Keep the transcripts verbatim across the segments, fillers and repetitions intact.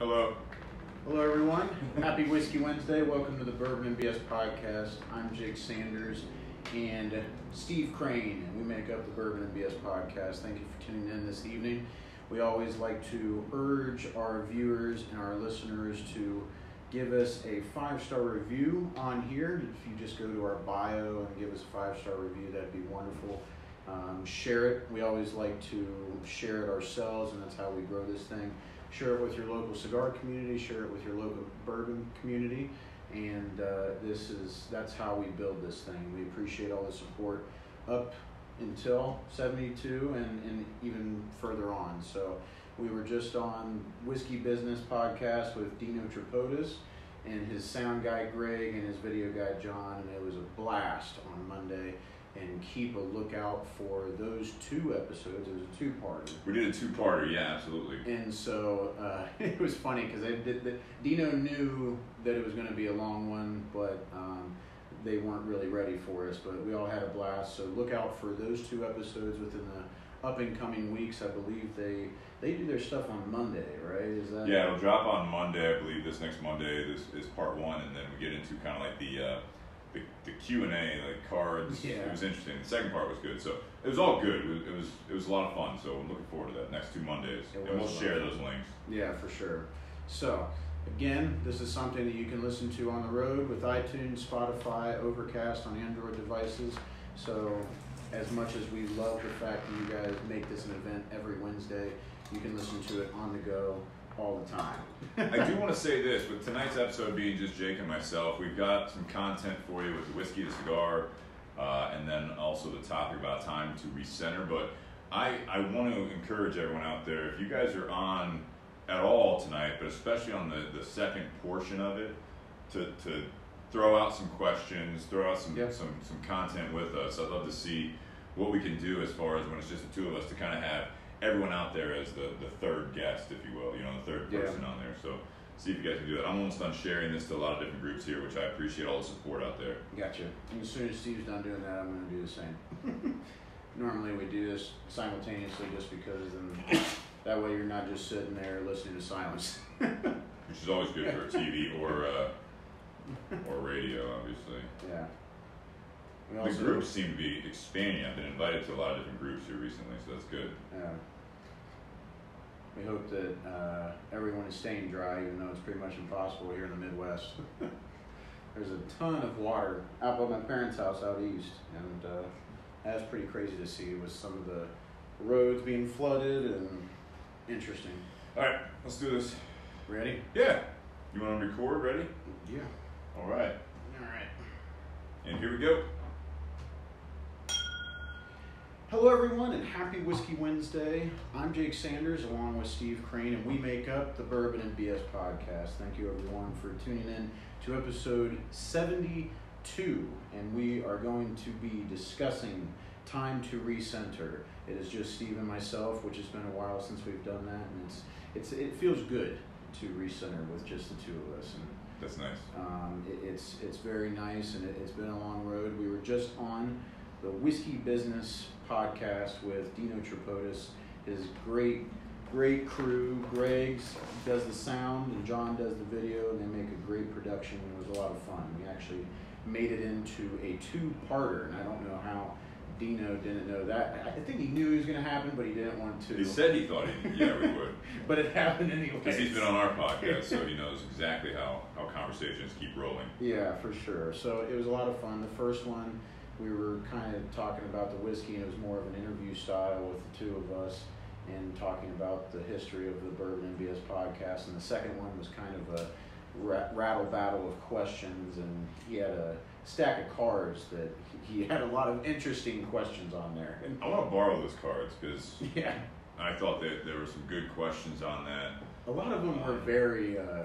Hello. Hello, everyone. Happy Whiskey Wednesday. Welcome to the Bourbon and B S Podcast. I'm Jake Sanders and Steve Crane, and we make up the Bourbon and B S Podcast. Thank you for tuning in this evening. We always like to urge our viewers and our listeners to give us a five-star review on here. If you just go to our bio and give us a five-star review, that'd be wonderful. Um, share it. We always like to share it ourselves, and that's how we grow this thing. Share it with your local cigar community. Share it with your local bourbon community. And uh, this is that's how we build this thing. We appreciate all the support up until seventy-two and, and even further on. So we were just on Whiskey Business Podcast with Dino Tripodis and his sound guy Greg and his video guy John, and it was a blast on Monday. And keep a lookout for those two episodes. It was a two-parter. We did a two-parter, yeah, absolutely. And so uh, it was funny because they did. The, Dino knew that it was going to be a long one, but um, they weren't really ready for us. But we all had a blast. So look out for those two episodes within the up and coming weeks. I believe they they do their stuff on Monday, right? Is that yeah? It'll drop on Monday, I believe. This next Monday, this is part one, and then we get into kind of like the uh, the, the Q and A, like cards. Yeah. It was interesting. The second part was good, so it was all good. It was it was, it was a lot of fun. So I'm looking forward to that next two Mondays, and we'll share those links. Yeah, for sure. So again, this is something that you can listen to on the road with iTunes, Spotify, Overcast on Android devices. So as much as we love the fact that you guys make this an event every Wednesday, you can listen to it on the go all the time. I do want to say this, with tonight's episode being just Jake and myself, we've got some content for you with the whiskey, the cigar, uh, and then also the topic about time to recenter. But I, I want to encourage everyone out there, if you guys are on at all tonight, but especially on the, the second portion of it, to, to throw out some questions, throw out some, yep. some, some content with us. I'd love to see what we can do as far as when it's just the two of us to kind of have everyone out there as the, the third guest, if you will, you know, the third person yeah. on there. So see if you guys can do that. I'm almost done sharing this to a lot of different groups here, which I appreciate all the support out there. Gotcha. And as soon as Steve's done doing that, I'm going to do the same. Normally we do this simultaneously just because then that way you're not just sitting there listening to silence. Which is always good for T V or uh, or radio, obviously. Yeah. The groups seem to be expanding. I've been invited to a lot of different groups here recently, so that's good. Yeah. We hope that uh, everyone is staying dry, even though it's pretty much impossible here in the Midwest. There's a ton of water out by my parents' house out east, and uh, that's pretty crazy to see with some of the roads being flooded and interesting. All right, let's do this. Ready? Yeah. You want to record? Ready? Yeah. All right. All right. And here we go. Hello everyone and happy Whiskey Wednesday. I'm Jake Sanders along with Steve Crane and we make up the Bourbon and B S Podcast. Thank you everyone for tuning in to episode seventy-two, and we are going to be discussing time to recenter. It is just Steve and myself, which has been a while since we've done that, and it's, it's it feels good to recenter with just the two of us. And, that's nice. Um, it, it's, it's very nice, and it, it's been a long road. We were just on the Whiskey Business Podcast with Dino Tripodis, his great, great crew. Greg does the sound, and John does the video, and they make a great production. It was a lot of fun. We actually made it into a two-parter, and I don't know how Dino didn't know that. I think he knew it was going to happen, but he didn't want to. He said he thought he, yeah, we would. But it happened anyway. Because he's been on our podcast, so he knows exactly how, how conversations keep rolling. Yeah, for sure. So it was a lot of fun. The first one, we were kind of talking about the whiskey, and it was more of an interview style with the two of us and talking about the history of the Bourbon and B S Podcast. And the second one was kind of a rattle battle of questions, and he had a stack of cards that he had a lot of interesting questions on there. And I want to borrow those cards because yeah, I thought that there were some good questions on that. A lot of them were very uh,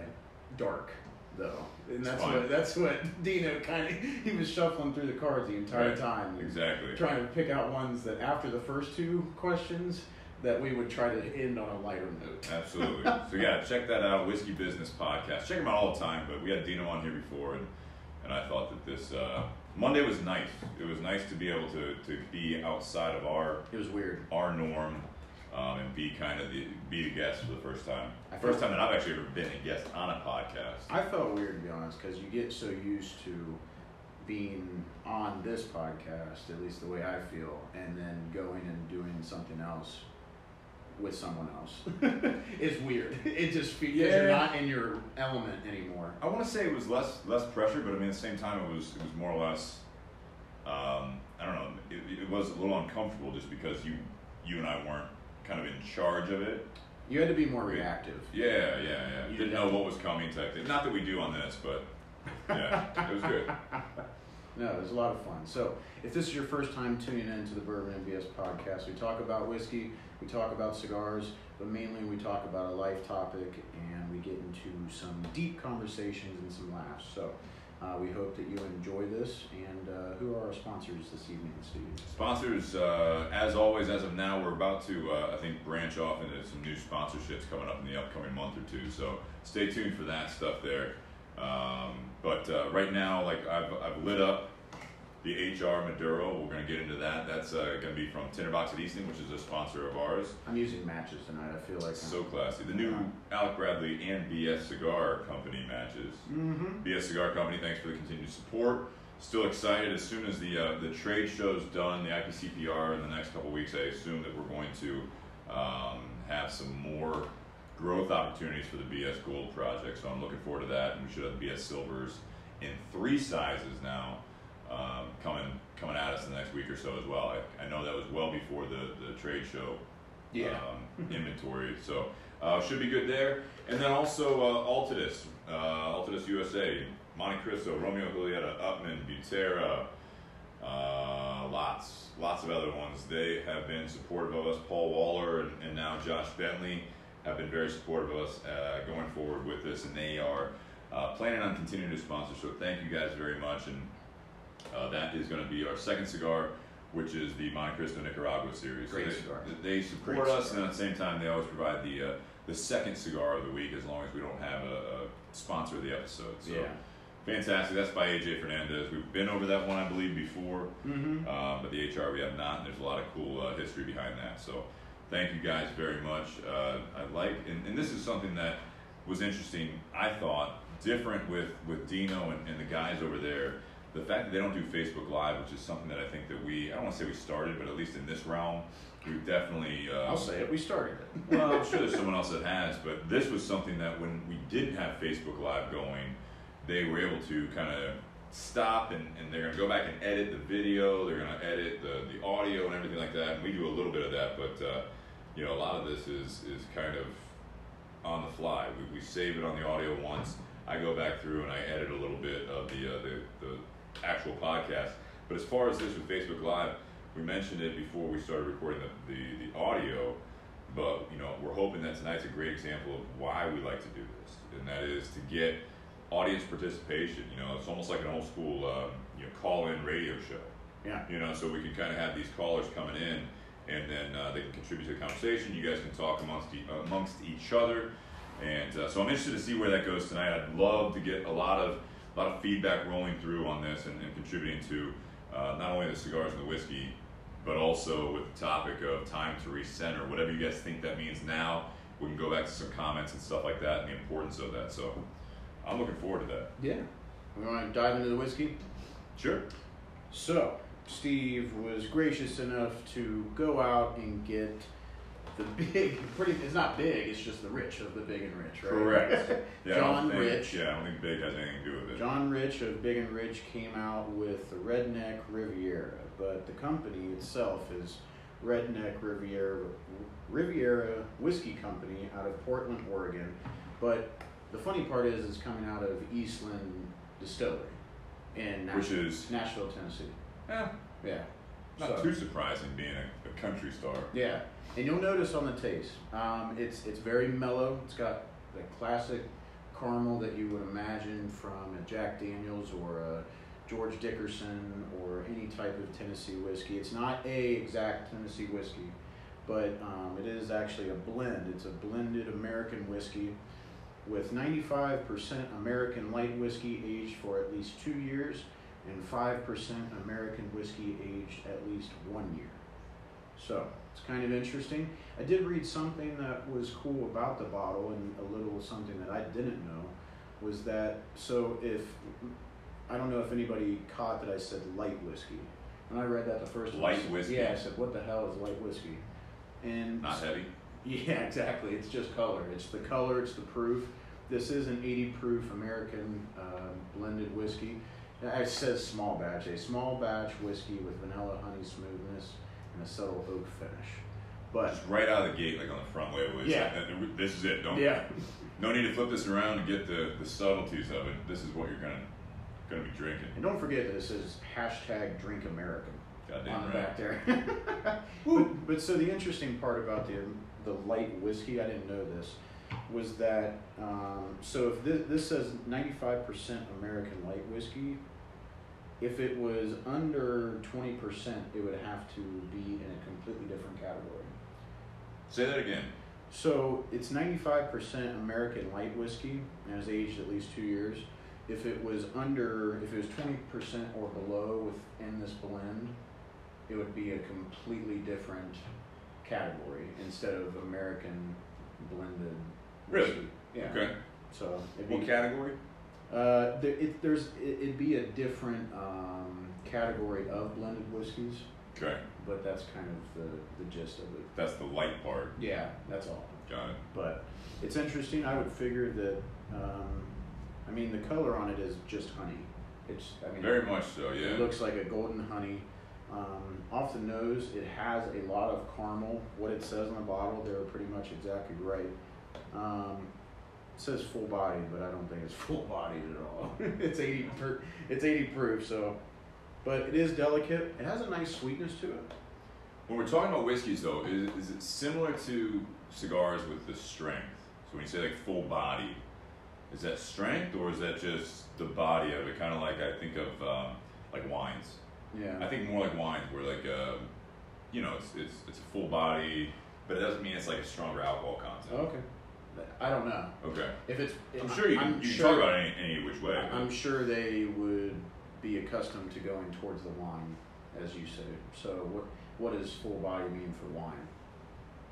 dark, though, and that's what, that's what Dino kind of he was shuffling through the cards the entire right. time, exactly, trying to pick out ones that after the first two questions that we would try to end on a lighter note. Absolutely. So yeah, check that out, Whiskey Business Podcast. Check them out all the time, but we had Dino on here before, and. And I thought that this uh, Monday was nice. It was nice to be able to, to be outside of our it was weird our norm um, and be kind of the, be the guest for the first time. I first time that I've actually ever been a guest on a podcast. I felt weird, to be honest, because you get so used to being on this podcast, at least the way I feel, and then going and doing something else with someone else is weird. It just feels yeah. you're not in your element anymore. I want to say it was less less pressure, but I mean at the same time it was it was more or less. Um, I don't know. It, it was a little uncomfortable just because you you and I weren't kind of in charge of it. You had to be more we, reactive. Yeah, yeah, yeah. You didn't know what was coming type thing. Not that we do on this, but yeah, it was good. No, it was a lot of fun. So, if this is your first time tuning in to the Bourbon and B S podcast, we talk about whiskey, we talk about cigars, but mainly we talk about a life topic, and we get into some deep conversations and some laughs. So, uh, we hope that you enjoy this. And uh, who are our sponsors this evening, Steve? Sponsors, uh, as always, as of now, we're about to, uh, I think, branch off into some new sponsorships coming up in the upcoming month or two. So, stay tuned for that stuff there. Um, but uh, right now, like I've I've lit up the H R Maduro. We're gonna get into that. That's uh, gonna be from Tinderbox at Easton, which is a sponsor of ours. I'm using matches tonight. I feel like so I'm, classy. The new yeah. Alec Bradley and B S Cigar Company matches. Mm-hmm. B S Cigar Company, thanks for the continued support. Still excited. As soon as the uh, the trade show's done, the I P C P R in the next couple weeks, I assume that we're going to um, have some more growth opportunities for the B S Gold project, so I'm looking forward to that. And we should have B S Silvers in three sizes now um, coming coming at us in the next week or so as well. I, I know that was well before the, the trade show yeah. um, inventory, so uh, should be good there. And then also uh, Altadis, uh, Altadis U S A, Monte Cristo, Romeo Giulietta, Upman, Butera, uh, lots, lots of other ones. They have been supportive of us. Paul Waller and, and now Josh Bentley have been very supportive of us uh, going forward with this, and they are uh, planning on continuing to sponsor, so thank you guys very much. And uh, that is going to be our second cigar, which is the Monte Cristo Nicaragua series. Great so they, cigar. They support Great us, cigar. And at the same time, they always provide the uh, the second cigar of the week, as long as we don't have a, a sponsor of the episode. So yeah. Fantastic. That's by A J Fernandez. We've been over that one, I believe, before, mm-hmm. uh, but the H R we have not, and there's a lot of cool uh, history behind that. So thank you guys very much. Uh, I like, and, and this is something that was interesting, I thought, different with, with Dino and, and the guys over there. The fact that they don't do Facebook Live, which is something that I think that we, I don't want to say we started, but at least in this realm, we've definitely... Uh, I'll say it, we started it. Well, I'm sure there's someone else that has, but this was something that when we didn't have Facebook Live going, they were able to kind of stop and, and they're going to go back and edit the video, they're going to edit the, the audio and everything like that, and we do a little bit of that, but... Uh, you know, a lot of this is, is kind of on the fly. We, we save it on the audio once. I go back through and I edit a little bit of the, uh, the the actual podcast. But as far as this with Facebook Live, we mentioned it before we started recording the, the, the audio. But, you know, we're hoping that tonight's a great example of why we like to do this. And that is to get audience participation. You know, it's almost like an old school um, you know, call-in radio show. Yeah. You know, so we can kind of have these callers coming in. And then uh, they can contribute to the conversation. You guys can talk amongst e- amongst each other, and uh, so I'm interested to see where that goes tonight. I'd love to get a lot of a lot of feedback rolling through on this and, and contributing to uh, not only the cigars and the whiskey, but also with the topic of time to recenter, whatever you guys think that means. Now we can go back to some comments and stuff like that, and the importance of that. So I'm looking forward to that. Yeah, we want to dive into the whiskey. Sure. So Steve was gracious enough to go out and get the big, pretty, it's not big, it's just the Rich of the Big and Rich, right? Correct. Yeah, John think, Rich. Yeah, I don't think Big has anything to do with it. John Rich of Big and Rich came out with the Redneck Riviera, but the company itself is Redneck Riviera, Riviera Whiskey Company out of Portland, Oregon. But the funny part is it's coming out of Eastland Distillery in Nashville, Which is, Nashville Tennessee. Eh, yeah, not so, too surprising being a, a country star. Yeah, and you'll notice on the taste, um, it's it's very mellow. It's got the classic caramel that you would imagine from a Jack Daniels or a George Dickerson or any type of Tennessee whiskey. It's not a exact Tennessee whiskey, but um, it is actually a blend. It's a blended American whiskey with ninety-five percent American light whiskey aged for at least two years. And five percent American whiskey aged at least one year. So it's kind of interesting. I did read something that was cool about the bottle, and a little something that I didn't know was that, so if, I don't know if anybody caught that I said light whiskey. When I read that the first time. Light whiskey? Yeah, I said, what the hell is light whiskey? And not so, heavy? Yeah, exactly. It's just color. It's the color, it's the proof. This is an eighty proof American uh, blended whiskey. It says small batch, a small batch whiskey with vanilla honey smoothness and a subtle oak finish. But just right out of the gate, like on the front way, was yeah. Like, this is it. Don't yeah. No need to flip this around and get the, the subtleties of it. This is what you're gonna gonna be drinking. And don't forget that it says hashtag Drink American Goddamn on the right. back there. but, but so the interesting part about the the light whiskey, I didn't know this, was that um, so if this, this says ninety-five percent American light whiskey, if it was under twenty percent, it would have to be in a completely different category. Say that again. So it's ninety-five percent American light whiskey and is aged at least two years. If it was under, if it was twenty percent or below within this blend, it would be a completely different category instead of American blended whiskey. Really? Yeah. Okay. So it'd be, what category? Uh, there, it, there's it, it'd be a different um, category of blended whiskeys. Okay. But that's kind of the, the gist of it. That's the light part. Yeah, that's all. Got it. But it's interesting. I would figure that. Um, I mean, the color on it is just honey. It's. I mean. Very it, much so. Yeah. It looks like a golden honey. Um, off the nose, it has a lot of caramel. What it says on the bottle, they're pretty much exactly right. Um, it says full bodied, but I don't think it's full bodied at all. It's eighty proof, so, but it is delicate. It has a nice sweetness to it. When we're talking about whiskeys, though, is, is it similar to cigars with the strength? So when you say like full body, is that strength or is that just the body of it? Kind of like I think of um, like wines. Yeah. I think more like wines, where like, uh, you know, it's it's it's a full body, but it doesn't mean it's like a stronger alcohol content. Oh, okay. I don't know. Okay. If it's, if I'm sure you can, you sure, can talk about it any, any which way. But. I'm sure they would be accustomed to going towards the wine, as you say. So what what does full body mean for wine?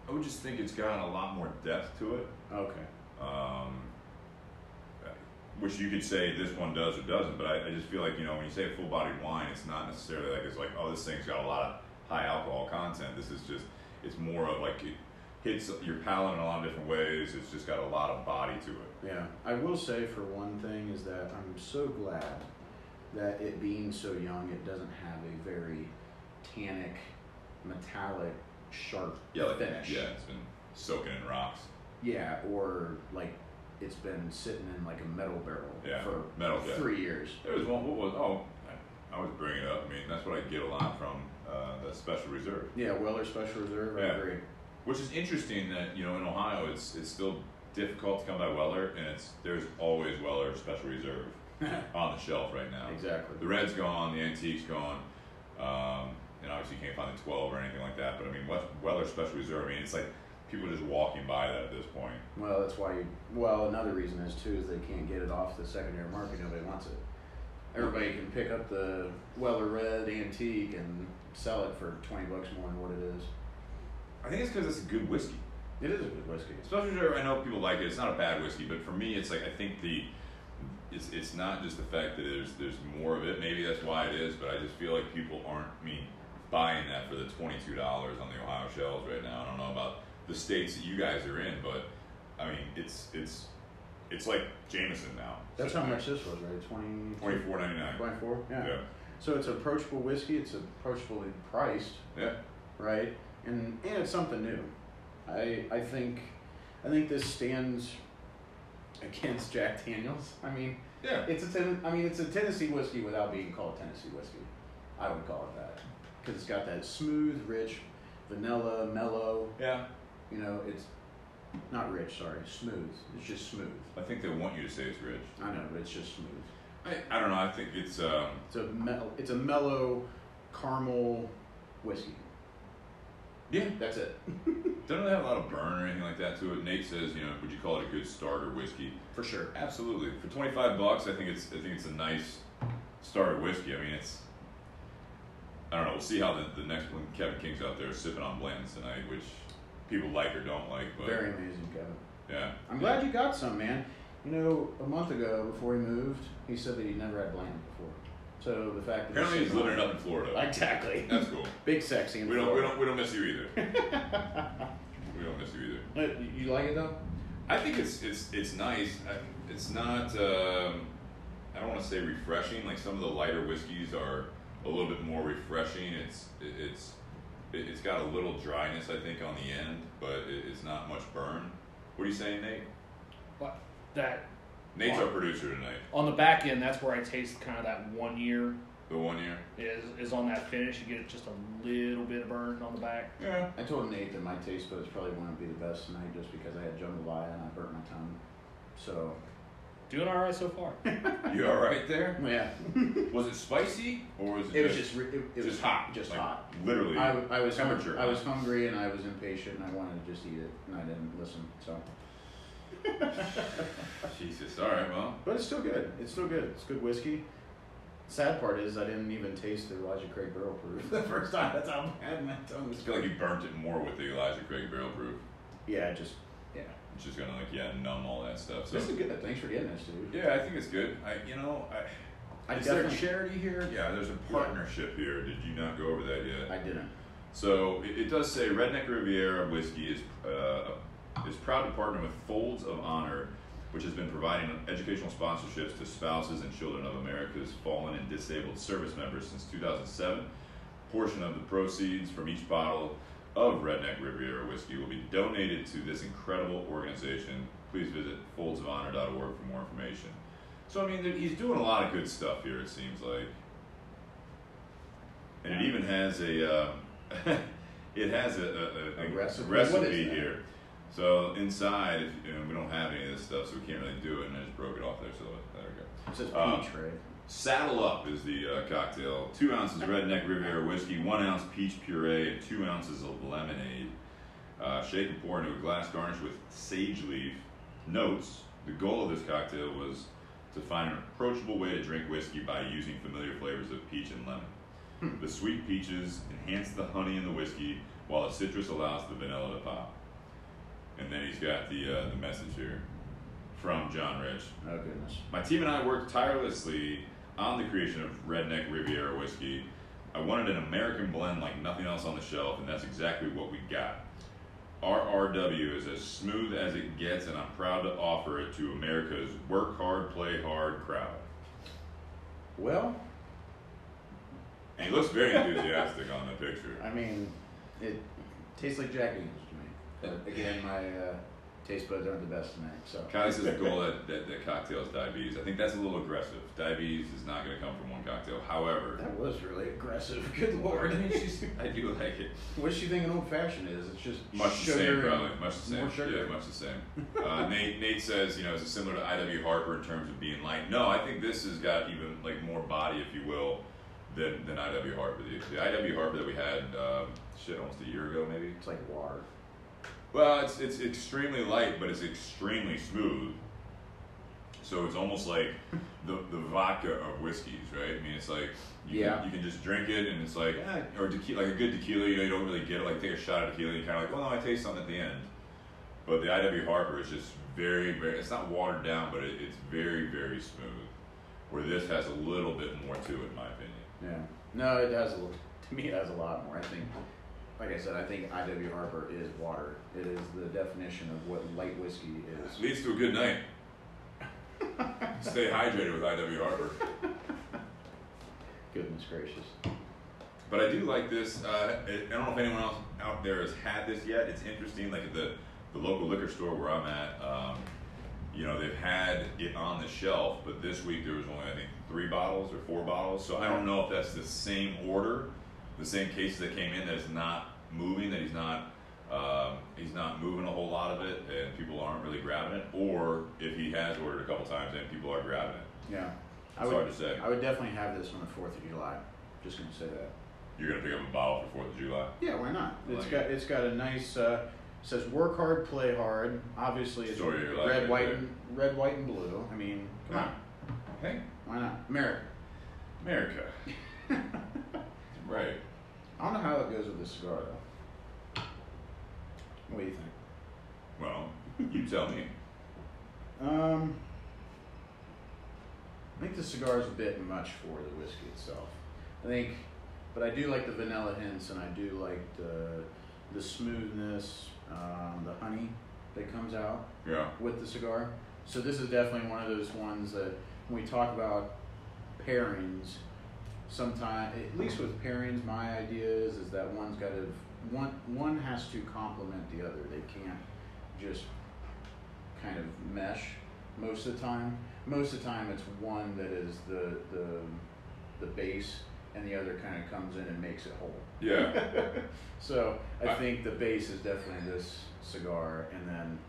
I would just think it's got a lot more depth to it. Okay. Um, which you could say this one does or doesn't, but I, I just feel like, you know, when you say full-bodied wine, it's not necessarily like it's like, oh, this thing's got a lot of high alcohol content. This is just, it's more of like it hits your palate in a lot of different ways. It's just got a lot of body to it. Yeah, I will say for one thing is that I'm so glad that it being so young, it doesn't have a very tannic, metallic, sharp yeah, like, finish. Yeah, it's been soaking in rocks. Yeah, or like, it's been sitting in like a metal barrel yeah, for metal, three yeah. years. There was one, what was, oh, I, I was bringing it up. I mean, that's what I get a lot from uh, the Special Reserve. Yeah, Weller Special Reserve, I yeah. agree. Which is interesting that, you know, in Ohio, it's it's still difficult to come by Weller, and it's there's always Weller Special Reserve on the shelf right now. Exactly. The red's gone, the antique's gone, um, and obviously you can't find the twelve or anything like that, but I mean, Weller Special Reserve, I mean, it's like, people are just walking by that at this point. Well, that's why. You, well, another reason is too is they can't get it off the secondary market. Nobody wants it. Everybody can pick up the Weller Red Antique and sell it for twenty bucks more than what it is. I think it's because it's a good whiskey. It is a good whiskey. Special Reserve. I know people like it. It's not a bad whiskey, but for me, it's like I think the it's it's not just the fact that there's there's more of it. Maybe that's why it is, but I just feel like people aren't I mean buying that for the twenty two dollars on the Ohio shelves right now. I don't know about the states that you guys are in, but I mean, it's it's it's like Jameson now. That's how much this was, right? Twenty. Twenty-four ninety-nine. Twenty-four. Yeah. yeah. So it's approachable whiskey. It's approachably priced. Yeah. Right, and and it's something new. I I think I think this stands against Jack Daniels. I mean, yeah. It's a ten, I mean, it's a Tennessee whiskey without being called Tennessee whiskey. I would call it that because it's got that smooth, rich, vanilla, mellow. Yeah. You know, it's not rich, sorry, smooth. It's just smooth. I think they want you to say it's rich. I know, but it's just smooth. I, I don't know, I think it's... Um, it's, a mel- it's a mellow caramel whiskey. Yeah. That's it. Don't really have a lot of burn or anything like that to it. Nate says, you know, would you call it a good starter whiskey? For sure. Absolutely. For twenty-five bucks, I think it's I think it's a nice starter whiskey. I mean, it's... I don't know, we'll see how the, the next one, Kevin King's out there sipping on blends tonight, which people like or don't like. But very amazing, Kevin. Yeah. I'm glad you got some, man. You know, a month ago, before he moved, he said that he'd never had blends before. So the fact that apparently he's living it up in Florida. Exactly. That's cool. Big sexy. In we don't. Florida. We don't. We don't miss you either. We don't miss you either. Uh, you like it though? I think it's it's it's nice. I, it's not. Um, I don't want to say refreshing. Like some of the lighter whiskeys are a little bit more refreshing. It's it's it's got a little dryness I think on the end, but it's not much burn. What are you saying, Nate? What that. Nate's our producer tonight. On the back end, that's where I taste kind of that one year. The one year? Is is on that finish. You get just a little bit of burn on the back. Yeah. I told Nate that my taste buds probably wouldn't be the best tonight just because I had jambalaya and I burnt my tongue. So. Doing all right so far. You all right there? Yeah. Was it spicy or was it, it just, was just it, it just was hot? Just like hot. Literally. I, I was temperature. Hungry, I was hungry and I was impatient and I wanted to just eat it and I didn't listen. So. Jesus. All right, well. But it's still good. It's still good. It's good whiskey. Sad part is I didn't even taste the Elijah Craig Barrel Proof the first time. That's how bad my tongue was. I feel like you burnt it more with the Elijah Craig Barrel Proof. Yeah, just, yeah. It's just going to, like, yeah, numb all that stuff. So, this is good. Thanks for getting this, dude. Yeah, I think it's good. I, you know, I... I is there a charity here? Yeah, there's a partnership yeah. here. Did you not go over that yet? I didn't. So, it, it does say Redneck Riviera Whiskey is uh, a is proud to partner with Folds of Honor, which has been providing educational sponsorships to spouses and children of America's fallen and disabled service members since two thousand seven. A portion of the proceeds from each bottle of Redneck Riviera whiskey will be donated to this incredible organization. Please visit folds of honor dot org for more information. So, I mean, he's doing a lot of good stuff here, it seems like. And it even has a, uh, it has a, a, a, a recipe, recipe here. So inside, if, you know, we don't have any of this stuff, so we can't really do it, and I just broke it off there, so there we go. It says peach, um, right? Saddle Up is the uh, cocktail. Two ounces Redneck Riviera whiskey, one ounce peach puree, and two ounces of lemonade. Uh, shake and pour into a glass garnished with sage leaf. Notes, the goal of this cocktail was to find an approachable way to drink whiskey by using familiar flavors of peach and lemon. Hmm. The sweet peaches enhance the honey in the whiskey, while the citrus allows the vanilla to pop. And then he's got the uh, the message here from John Rich. Oh, goodness. My team and I worked tirelessly on the creation of Redneck Riviera Whiskey. I wanted an American blend like nothing else on the shelf, and that's exactly what we got. R R W is as smooth as it gets, and I'm proud to offer it to America's work hard, play hard crowd. Well. And he looks very enthusiastic on the picture. I mean, it tastes like Jack Daniels. But again, my uh, taste buds aren't the best tonight. So Kylie says the goal that, that, that cocktail is diabetes. I think that's a little aggressive. Diabetes is not going to come from one cocktail. However, that was really aggressive. Good lord. I mean, she's, I do like it. What does she think an old fashioned is? It's just much sugar the same, probably. Much the same. More sugar. Yeah, much the same. Uh, Nate Nate says, you know, is it similar to I W Harper in terms of being light? No, I think this has got even like more body, if you will, than than I W Harper. The, the I W Harper that we had, um, shit, almost a year ago, maybe. It's like water. Well, it's it's extremely light, but it's extremely smooth. So it's almost like the the vodka of whiskeys, right? I mean, it's like you, yeah. can, you can just drink it, and it's like eh, or tequila, like a good tequila. You know, you don't really get it. Like take a shot of tequila, and you're kind of like, well, no, I taste something at the end. But the I W Harper is just very, very. It's not watered down, but it, it's very, very smooth. Where this has a little bit more to it, in my opinion. Yeah. No, it has a. To me, it has a lot more. I think. Like I said, I think I W Harper is water. It is the definition of what light whiskey is. Leads to a good night. Stay hydrated with I W Harper. Goodness gracious. But I do like this. Uh, I don't know if anyone else out there has had this yet. It's interesting. Like the, the local liquor store where I'm at, um, you know, they've had it on the shelf. But this week there was only, I think, three bottles or four bottles. So I don't know if that's the same order. The same cases that came in, that is not moving, that he's not um, he's not moving a whole lot of it, and people aren't really grabbing it, or if he has ordered a couple times and people are grabbing it. Yeah, I it's would, hard to say. I would definitely have this on the Fourth of July. Just gonna say that. You're gonna pick up a bottle for Fourth of July. Yeah, why not? It's like got it. it's got a nice uh, it says work hard, play hard. Obviously, it's red, right white, and, red, white, and blue. I mean, come yeah. on, hey, why not? America, America. Right. I don't know how it goes with this cigar, though. What do you think? Well, you tell me. Um, I think the cigar is a bit much for the whiskey itself. I think, but I do like the vanilla hints, and I do like the the smoothness, um, the honey that comes out yeah. with the cigar. So this is definitely one of those ones that when we talk about pairings, sometimes, at least with pairings, my idea is is that one's got to one one has to complement the other. They can't just kind of mesh most of the time. Most of the time it's one that is the the the base and the other kind of comes in and makes it whole. Yeah. So I, I think the base is definitely this cigar, and then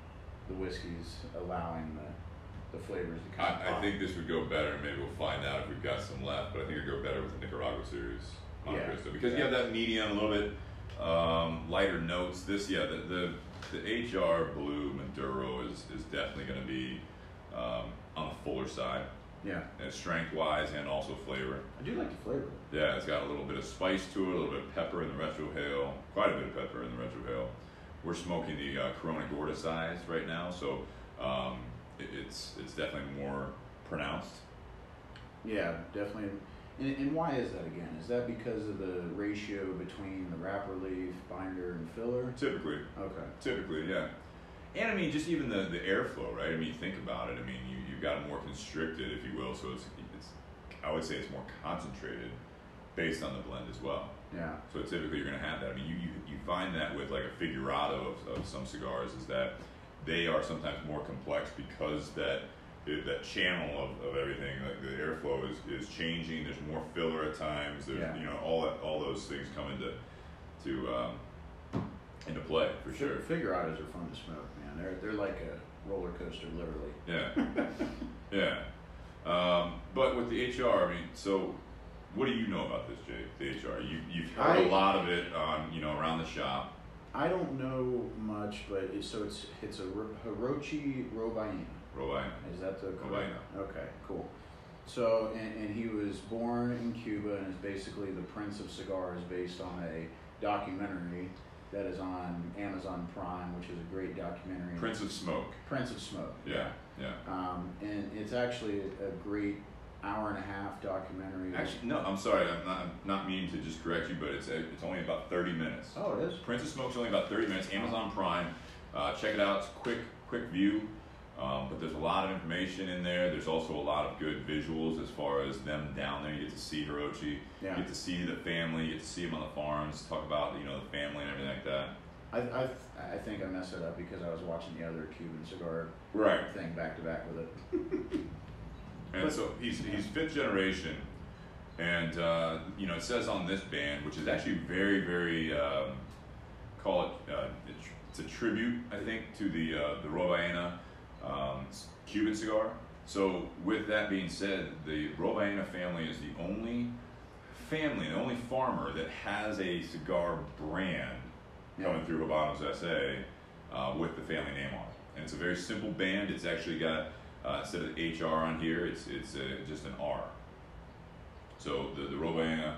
the whiskey's allowing the, the flavors to come I, I think this would go better, and maybe we'll find out if we've got some left, but I think it would go better with the Nicaragua series Monte Cristo, because yeah. you have that medium, a little bit um, lighter notes. This, yeah, the, the The H R Blue Maduro is, is definitely going to be um, on the fuller side. Yeah. And strength-wise and also flavor. I do like the flavor. Yeah, it's got a little bit of spice to it, a little bit of pepper in the retrohale, quite a bit of pepper in the retrohale. We're smoking the uh, Corona Gorda size right now, so um, it, it's it's definitely more pronounced. Yeah, definitely. And, and why is that again? Is that because of the ratio between the wrapper leaf, binder, and filler? Typically. Okay. Typically, yeah. And I mean, just even the, the airflow, right? I mean, you think about it. I mean, you, you've got it more constricted, if you will, so it's, it's, I would say it's more concentrated based on the blend as well. Yeah. So typically you're going to have that. I mean, you, you, you find that with like a figurado of, of some cigars, is that they are sometimes more complex because that that channel of, of everything, like the airflow is, is changing. There's more filler at times. There's yeah. you know all that, all those things come into to um, into play for sure. Figurados are fun to smoke, man. They're they're like a roller coaster, literally. Yeah, yeah. Um, but with the H R, I mean, so what do you know about this, Jake? The H R, you you've heard I, a lot of it on you know around the shop. I don't know much, but it, so it's it's a Hirochi Robaina. Robaina. Is that the correct? Okay, cool. So, and, and he was born in Cuba and is basically the Prince of Cigars, based on a documentary that is on Amazon Prime, which is a great documentary. Prince of Smoke. Prince of Smoke. Yeah, yeah. Um, and it's actually a great hour and a half documentary. Actually, no, I'm sorry, I'm not, I'm not meaning to just correct you, but it's a, it's only about thirty minutes. Oh, it is? Prince of Smoke's only about thirty minutes. Amazon Prime. Uh, check it out. It's a quick, quick view. Um, but there's a lot of information in there. There's also a lot of good visuals as far as them down there. You get to see Hirochi. Yeah. You get to see the family. You get to see them on the farms. Talk about you know the family and everything like that. I I I think I messed it up because I was watching the other Cuban cigar right. thing back to back with it. And but, so he's yeah. he's fifth generation, and uh, you know it says on this band, which is actually very very um, call it uh, it's a tribute I think to the uh, the Robaina. Um, Cuban cigar. So with that being said, the Robaina family is the only family, the only farmer that has a cigar brand yeah. coming through Habanos S A uh, with the family name on it. And it's a very simple band. It's actually got, uh, instead of H R on here, it's it's a, just an R. So the, the Robaina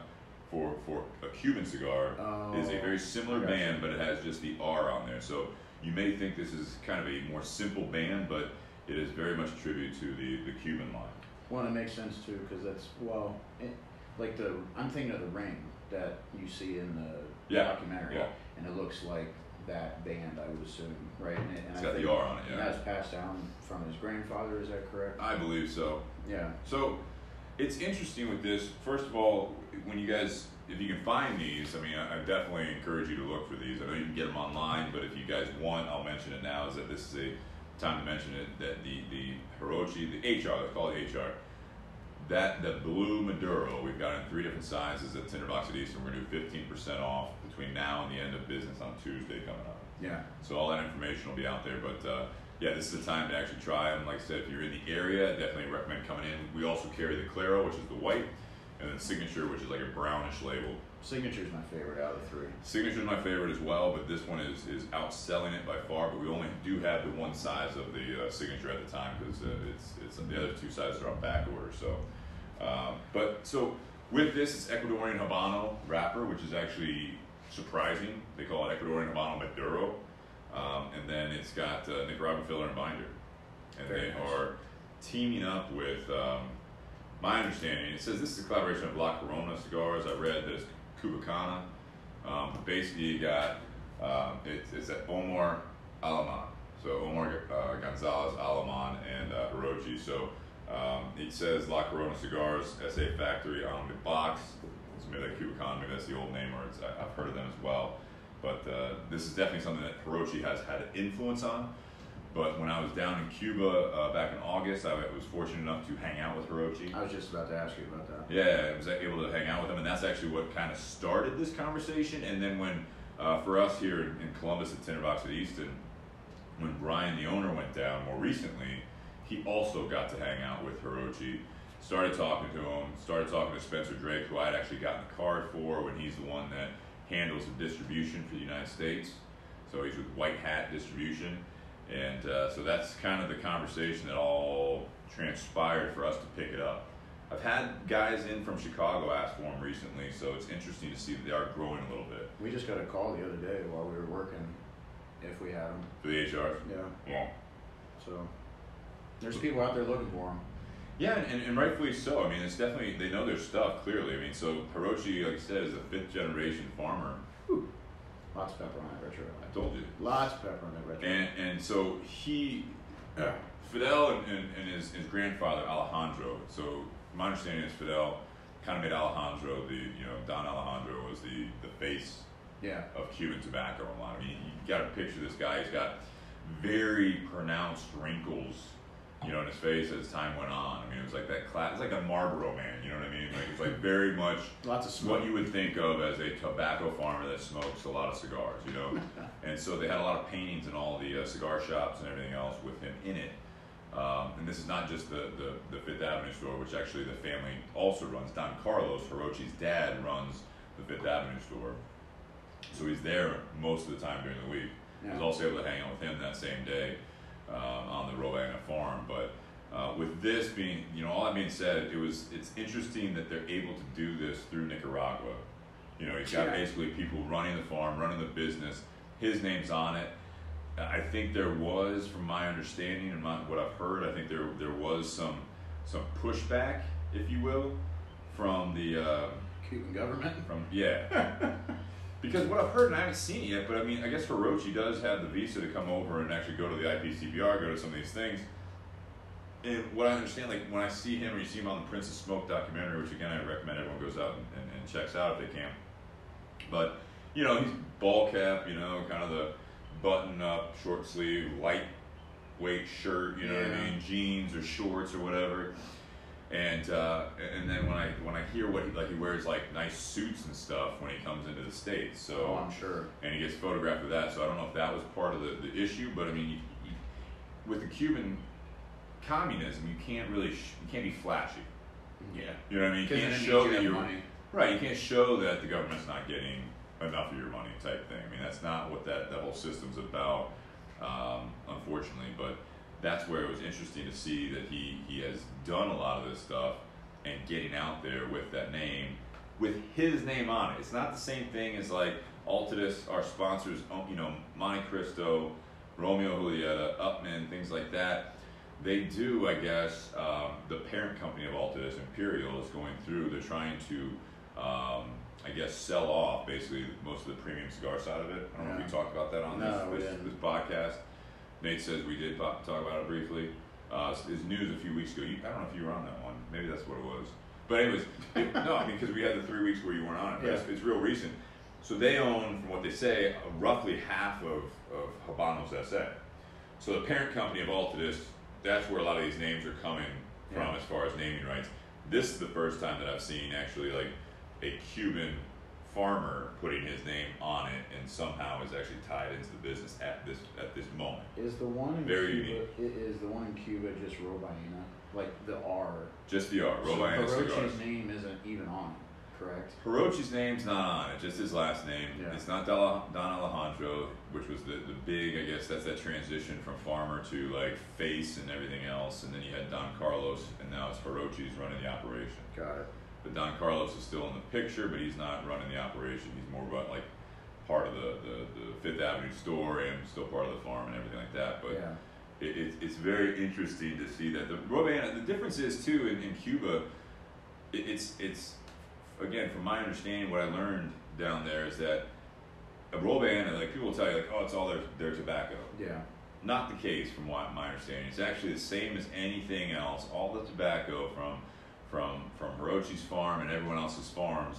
for, for a Cuban cigar oh, is a very similar band, but it has just the R on there. So you may think this is kind of a more simple band, but it is very much a tribute to the, the Cuban line. Well, and it makes sense, too, because that's, well, it, like the, I'm thinking of the ring that you see in the yeah. documentary, yeah. and it looks like that band, I would assume, right? And, and it's I got think, the R on it, yeah. And that's passed down from his grandfather, is that correct? I believe so. Yeah. So, it's interesting with this, first of all, when you guys... if you can find these, I mean, I, I definitely encourage you to look for these. I know you can get them online, but if you guys want, I'll mention it now, is that this is a time to mention it, that the, the Hirochi, the H R, let's call it H R, that the Blue Maduro, we've got in three different sizes at Tinderbox at Eastern. We're going to do fifteen percent off between now and the end of business on Tuesday coming up. Yeah. So all that information will be out there, but uh, yeah, this is the time to actually try them. Like I said, if you're in the area, I definitely recommend coming in. We also carry the Claro, which is the white, and then Signature, which is like a brownish label. Signature is my favorite out of the three. Signature is my favorite as well, but this one is, is outselling it by far, but we only do have the one size of the uh, Signature at the time, because uh, it's, it's the other two sizes are on back order. So, um, but so With this, it's Ecuadorian Habano wrapper, which is actually surprising. They call it Ecuadorian Habano Maduro. Um, and then it's got uh, Nicaraguan filler and binder. And Very they nice. are teaming up with, um, my understanding, it says this is a collaboration of La Corona cigars. I read that it's Cubacana. Um, basically, you got, um, it, it's at Omar Alaman. So Omar uh, Gonzalez Alaman and uh, Hirochi. So um, it says La Corona Cigars S A Factory on the box. It's made like Cubacana, maybe that's the old name, or it's, I, I've heard of them as well. But uh, this is definitely something that Hirochi has had an influence on. But when I was down in Cuba uh, back in August, I was fortunate enough to hang out with Hirochi. I was just about to ask you about that. Yeah, I was able to hang out with him, and that's actually what kind of started this conversation. And then when, uh, for us here in, in Columbus at Tinderbox at Easton, when Brian, the owner, went down more recently, he also got to hang out with Hirochi. Started talking to him, started talking to Spencer Drake, who I had actually gotten a card for when he's the one that handles the distribution for the United States. So he's with White Hat Distribution. And uh, so that's kind of the conversation that all transpired for us to pick it up. I've had guys in from Chicago ask for them recently, so it's interesting to see that they are growing a little bit. We just got a call the other day while we were working, if we had them. For the H Rs? Yeah. Yeah. So there's people out there looking for them. Yeah, and, and rightfully so. I mean, it's definitely, they know their stuff, clearly. I mean, so Hirochi, like I said, is a fifth generation farmer. Whew. Lots of pepper on that retro. I told you. Lots of pepper on that retro. And and so he, uh, Fidel and, and, and his, his grandfather, Alejandro. So my understanding is Fidel kind of made Alejandro the, you know, Don Alejandro was the, the face yeah. of Cuban tobacco a lot. I mean, you got to picture this guy. He's got very pronounced wrinkles, you know, in his face as time went on. I mean, it was like that class, it's like a Marlboro man, you know what I mean? Like, it's like very much lots of smoke. What you would think of as a tobacco farmer that smokes a lot of cigars, you know? And so they had a lot of paintings in all the uh, cigar shops and everything else with him in it. Um, and this is not just the, the, the Fifth Avenue store, which actually the family also runs. Don Carlos, Hirochi's dad, runs the Fifth Avenue store. So he's there most of the time during the week. Yeah. I was also able to hang out with him that same day. Um, on the Robaina farm, but uh, with this being, you know, all that being said, it was it's interesting that they're able to do this through Nicaragua. You know, he's got yeah. basically people running the farm, running the business. His name's on it. I think there was, from my understanding and my, what I've heard, I think there there was some some pushback, if you will, from the uh, Cuban government. From yeah. Because what I've heard, and I haven't seen it yet, but I mean, I guess Hirochi does have the visa to come over and actually go to the I P C B R, go to some of these things. And what I understand, like when I see him, or you see him on the Prince of Smoke documentary, which again I recommend everyone goes out and, and, and checks out if they can. But, you know, he's ball cap, you know, kind of the button up, short sleeve, lightweight shirt, you know yeah. what I mean, jeans or shorts or whatever. And uh, and then when I when I hear what he, like he wears like nice suits and stuff when he comes into the States, so oh, I'm sure, and he gets photographed with that. So I don't know if that was part of the, the issue, but I mean, you, you, with the Cuban communism, you can't really sh you can't be flashy. Yeah, you know what I mean. You can't show you that you're money. Right. You can't show that the government's not getting enough of your money, type thing. I mean, that's not what that that whole system's about, um, unfortunately, but. That's where it was interesting to see that he, he has done a lot of this stuff and getting out there with that name, with his name on it. It's not the same thing as like Altadis, our sponsors, you know, Monte Cristo, Romeo Julieta, Upman, things like that. They do, I guess, um, the parent company of Altadis, Imperial, is going through. They're trying to, um, I guess, sell off basically most of the premium cigar side of it. I don't yeah. know if we talked about that on no, this, this, this podcast. Nate says we did talk about it briefly. Uh, his news a few weeks ago. You, I don't know if you were on that one. Maybe that's what it was. But anyways, it, no, I mean, because we had the three weeks where you weren't on it. But yeah. it's, it's real recent. So they own, from what they say, roughly half of, of Habanos S A. So the parent company of Altadis, that's where a lot of these names are coming from yeah. as far as naming rights. This is the first time that I've seen actually like a Cuban farmer putting his name on it and somehow is actually tied into the business at this at this moment. Is the one in Very Cuba unique. Is the one in Cuba just Robaina? Like the R. Just the R. Robaina so Hirochi's name isn't even on it, correct? Hirochi's name's not on it, just his last name. Yeah. It's not Don Alejandro, which was the, the big, I guess that's that transition from farmer to like face and everything else, and then you had Don Carlos and now it's Hirochi's running the operation. Got it. But Don Carlos is still in the picture, but he's not running the operation. He's more about like part of the, the, the Fifth Avenue store and still part of the farm and everything like that. But yeah. it, it, it's very interesting to see that. The Robaina, the difference is too in, in Cuba, it, it's, it's again, from my understanding, what I learned down there is that a Robaina, like people will tell you like, oh, it's all their, their tobacco. Yeah. Not the case from what my understanding. It's actually the same as anything else. All the tobacco from from from Hirochi's farm and everyone else's farms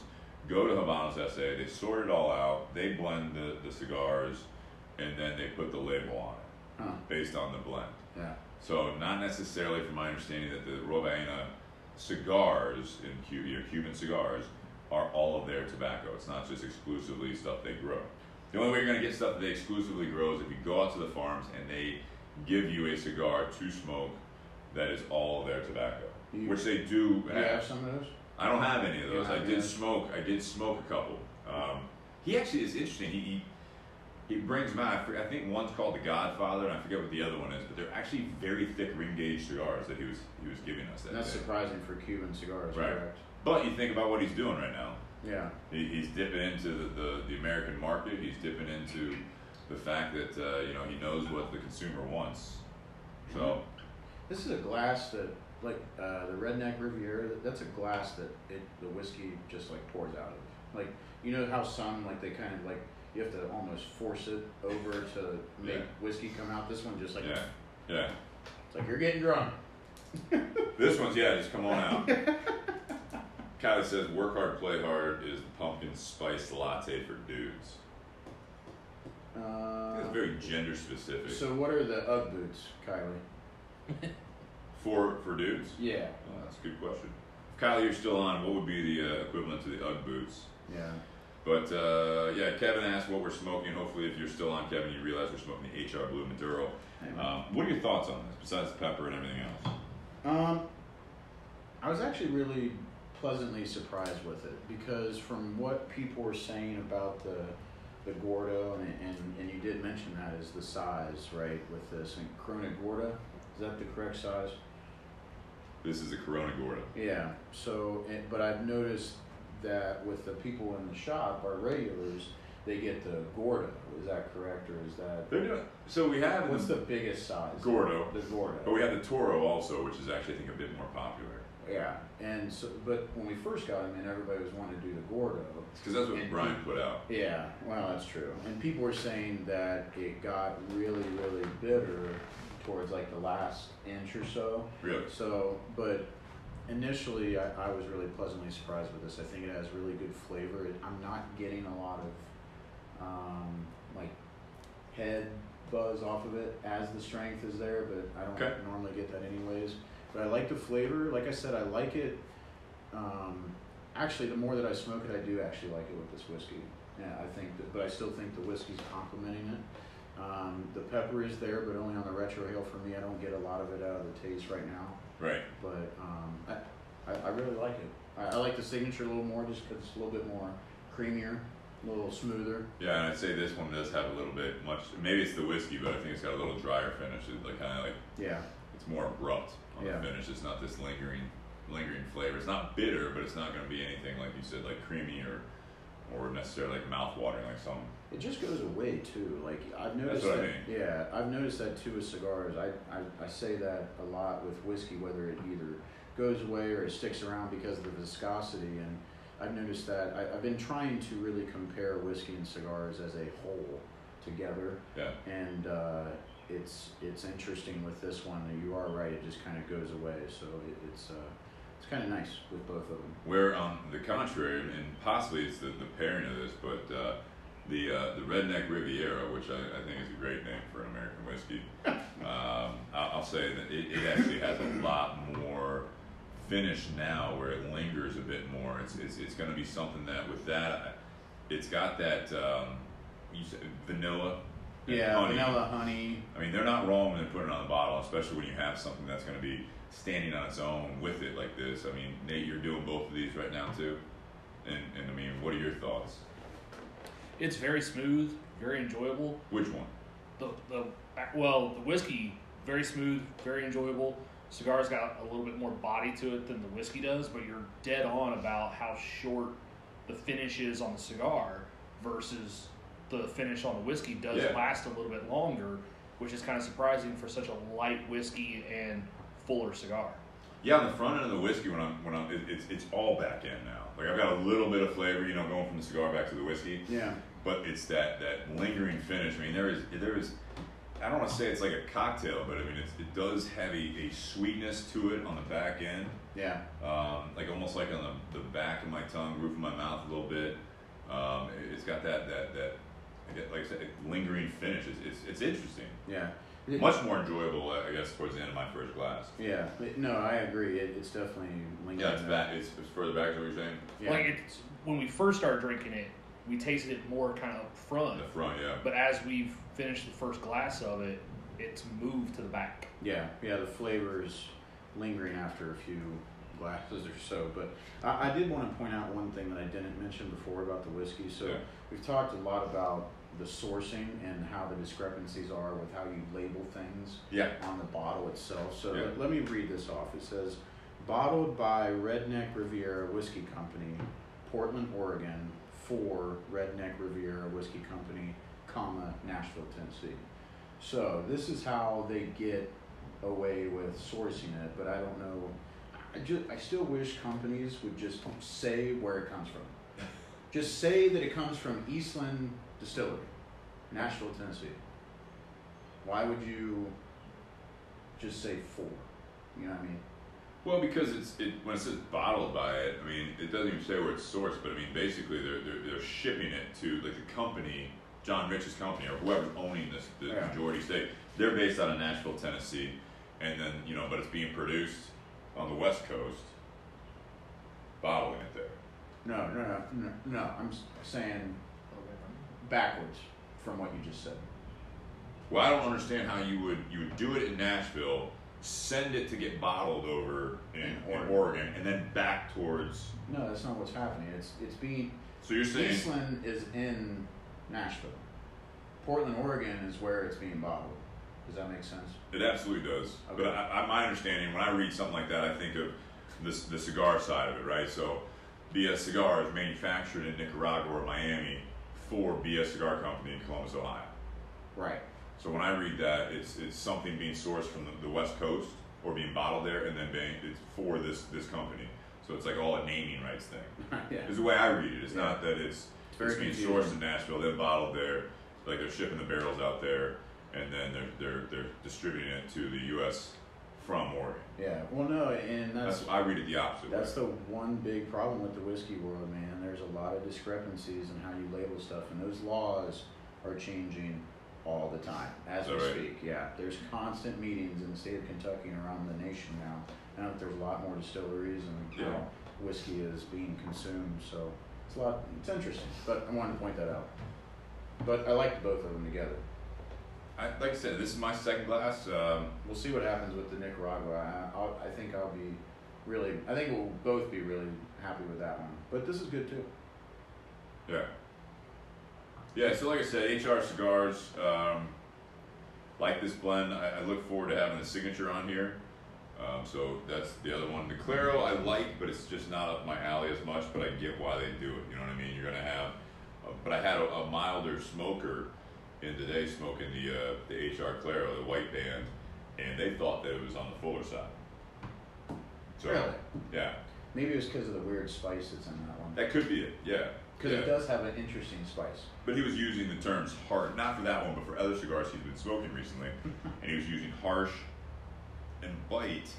go to Habanos S A. They sort it all out. They blend the, the cigars, and then they put the label on it huh. based on the blend. Yeah. So not necessarily from my understanding that the Robaina cigars in Cuba, your Cuban cigars, are all of their tobacco. It's not just exclusively stuff they grow. The only way you're going to get stuff that they exclusively grow is if you go out to the farms and they give you a cigar to smoke that is all their tobacco, you, which they do. You have. have some of those? I don't have any of those. I did those? smoke. I did smoke a couple. Um, he actually is interesting. He he, he brings them out. I think one's called the Godfather, and I forget what the other one is. But they're actually very thick ring gauge cigars that he was he was giving us. That That's day. surprising for Cuban cigars, right? Correct? But you think about what he's doing right now. Yeah, he, he's dipping into the, the, the American market. He's dipping into the fact that uh, you know he knows what the consumer wants. So, this is a glass that, like uh, the Redneck Riviera, that's a glass that it, the whiskey just like pours out of. Like you know how some like they kind of like you have to almost force it over to make yeah. whiskey come out. This one just like yeah, yeah. It's like you're getting drunk. This one's yeah, just come on out. Kylie says, work hard, play hard is the pumpkin spice latte for dudes. Uh, That's very gender specific. So what are the Ugg boots, Kylie? for for dudes? Yeah. Oh, that's a good question. If Kylie, you're still on, what would be the uh, equivalent to the Ugg boots? Yeah. But, uh, yeah, Kevin asked what we're smoking. Hopefully, if you're still on, Kevin, you realize we're smoking the H R Blue Maduro. Um, what are your thoughts on this, besides the pepper and everything else? Um, I was actually really... pleasantly surprised with it because from what people were saying about the the Gorda and, and and you did mention that is the size right with this and Corona Gorda is that the correct size? This is a Corona Gorda. Yeah. So, and, but I've noticed that with the people in the shop, our regulars, they get the Gorda. Is that correct or is that? They're doing. So we have what's the, the biggest size? Gordo. The Gorda. But we have the Toro also, which is actually I think a bit more popular. Yeah, and so, but when we first got him in, everybody was wanting to do the Gordo. Because that's what and Brian people, put out. Yeah, well, that's true. And people were saying that it got really, really bitter towards like the last inch or so. Really? So, but initially, I, I was really pleasantly surprised with this. I think it has really good flavor. It, I'm not getting a lot of um, like head buzz off of it as the strength is there, but I don't okay. normally get that anyways. But I like the flavor. Like I said, I like it. Um, actually, the more that I smoke it, I do actually like it with this whiskey. Yeah, I think that, but I still think the whiskey's complementing it. Um, the pepper is there, but only on the retrohale for me. I don't get a lot of it out of the taste right now. Right. But um, I, I, I really like it. I, I like the signature a little more just because it's a little bit more creamier, a little smoother. Yeah, and I'd say this one does have a little bit much. Maybe it's the whiskey, but I think it's got a little drier finish. It's like kind of like. Yeah. It's more abrupt on yeah. the finish. It's not this lingering, lingering flavor. It's not bitter, but it's not going to be anything like you said, like creamy or, or necessarily like mouthwatering, like some. It just goes away too. Like I've noticed. That's what that, I mean. Yeah, I've noticed that too with cigars. I, I I say that a lot with whiskey, whether it either goes away or it sticks around because of the viscosity. And I've noticed that I, I've been trying to really compare whiskey and cigars as a whole together. Yeah. And. Uh, It's it's interesting with this one that you are right. It just kind of goes away, so it, it's uh, it's kind of nice with both of them. Where on the contrary, and possibly it's the, the pairing of this, but uh, the uh, the Redneck Riviera, which I, I think is a great name for an American whiskey, um, I'll, I'll say that it, it actually has a lot more finish now, where it lingers a bit more. It's it's it's going to be something that with that, it's got that um, you said vanilla. Yeah, honey. vanilla, honey. I mean, they're not wrong when they put it on the bottle, especially when you have something that's going to be standing on its own with it like this. I mean, Nate, you're doing both of these right now, too. And, and I mean, what are your thoughts? It's very smooth, very enjoyable. Which one? The the Well, the whiskey, very smooth, very enjoyable. Cigar's got a little bit more body to it than the whiskey does, but you're dead on about how short the finish is on the cigar versus the finish on the whiskey does yeah. last a little bit longer, which is kind of surprising for such a light whiskey and fuller cigar. Yeah, on the front end of the whiskey, when I'm when I'm, it, it's it's all back end now. Like I've got a little bit of flavor, you know, going from the cigar back to the whiskey. Yeah. But it's that, that lingering finish. I mean, there is there is. I don't want to say it's like a cocktail, but I mean it's, it does have a, a sweetness to it on the back end. Yeah. Um, like almost like on the, the back of my tongue, roof of my mouth a little bit. Um, it, it's got that that that like I said, lingering finish. It's it's, it's interesting. Yeah. Much more enjoyable, I guess, towards the end of my first glass. Yeah, no, I agree. It, it's definitely lingered. Yeah, it's back. It's, it's further back than what you're saying. Yeah. Like it's, when we first started drinking it, we tasted it more kind of up front. The front, yeah. But as we've finished the first glass of it, it's moved to the back. Yeah, yeah. The flavor is lingering after a few glasses or so. But I, I did want to point out one thing that I didn't mention before about the whiskey. So yeah. We've talked a lot about the sourcing and how the discrepancies are with how you label things yeah. on the bottle itself. So yeah. let me read this off. It says, bottled by Redneck Riviera Whiskey Company, Portland, Oregon, for Redneck Riviera Whiskey Company, comma, Nashville, Tennessee. So this is how they get away with sourcing it, but I don't know. I, just, I still wish companies would just say where it comes from. Just say that it comes from Eastland Distillery, Nashville, Tennessee. Why would you just say four? You know what I mean? Well, because it's it when it says bottled by it, I mean it doesn't even say where it's sourced, but I mean basically they're they're, they're shipping it to like the company, John Rich's company or whoever's owning this the yeah. majority state. They're based out of Nashville, Tennessee, and then you know, but it's being produced on the West Coast, bottling it there. No, no, no, no. no I'm saying. Backwards from what you just said. Well, I don't understand how you would you would do it in Nashville, send it to get bottled over in, in, Oregon. in Oregon, and then back towards. No, that's not what's happening. It's it's being. So you're saying Eastland is in Nashville, Portland, Oregon is where it's being bottled. Does that make sense? It absolutely does. Okay. But I, I, my understanding, when I read something like that, I think of this the cigar side of it, right? So, B S Cigar is manufactured in Nicaragua or Miami. For B S Cigar Company in Columbus, Ohio. Right. So when I read that, it's it's something being sourced from the, the West Coast or being bottled there, and then being it's for this this company. So it's like all a naming rights thing. yeah. Is the way I read it. It's yeah. not that it's it's, it's being confusing. Sourced in Nashville, then bottled there, like they're shipping the barrels out there, and then they're they're they're distributing it to the U S from Oregon. Yeah. Well, no, and that's, that's I read it the opposite. That's way. The one big problem with the whiskey world, man. There's a lot of discrepancies in how you label stuff, and those laws are changing all the time as we right? speak. Yeah, there's constant meetings in the state of Kentucky and around the nation now. I know that there's a lot more distilleries and yeah. how whiskey is being consumed, so it's a lot. It's interesting, but I wanted to point that out. But I like both of them together. I, like I said, this is my second glass. Um, we'll see what happens with the Nicaragua. I, I'll, I think I'll be. Really, I think we'll both be really happy with that one. But this is good too. Yeah. Yeah, so like I said, H R Cigars, um, like this blend, I, I look forward to having the signature on here. Um, so that's the other one. The Claro I like, but it's just not up my alley as much, but I get why they do it. You know what I mean? You're going to have, uh, but I had a, a milder smoker in today smoking the, uh, the H R Claro, the white band, and they thought that it was on the fuller side. So, really? Yeah. Maybe it was because of the weird spice that's in that one. That could be it, yeah. Because yeah. it does have an interesting spice. But he was using the terms harsh, not for that one, but for other cigars he's been smoking recently. And he was using harsh and bite.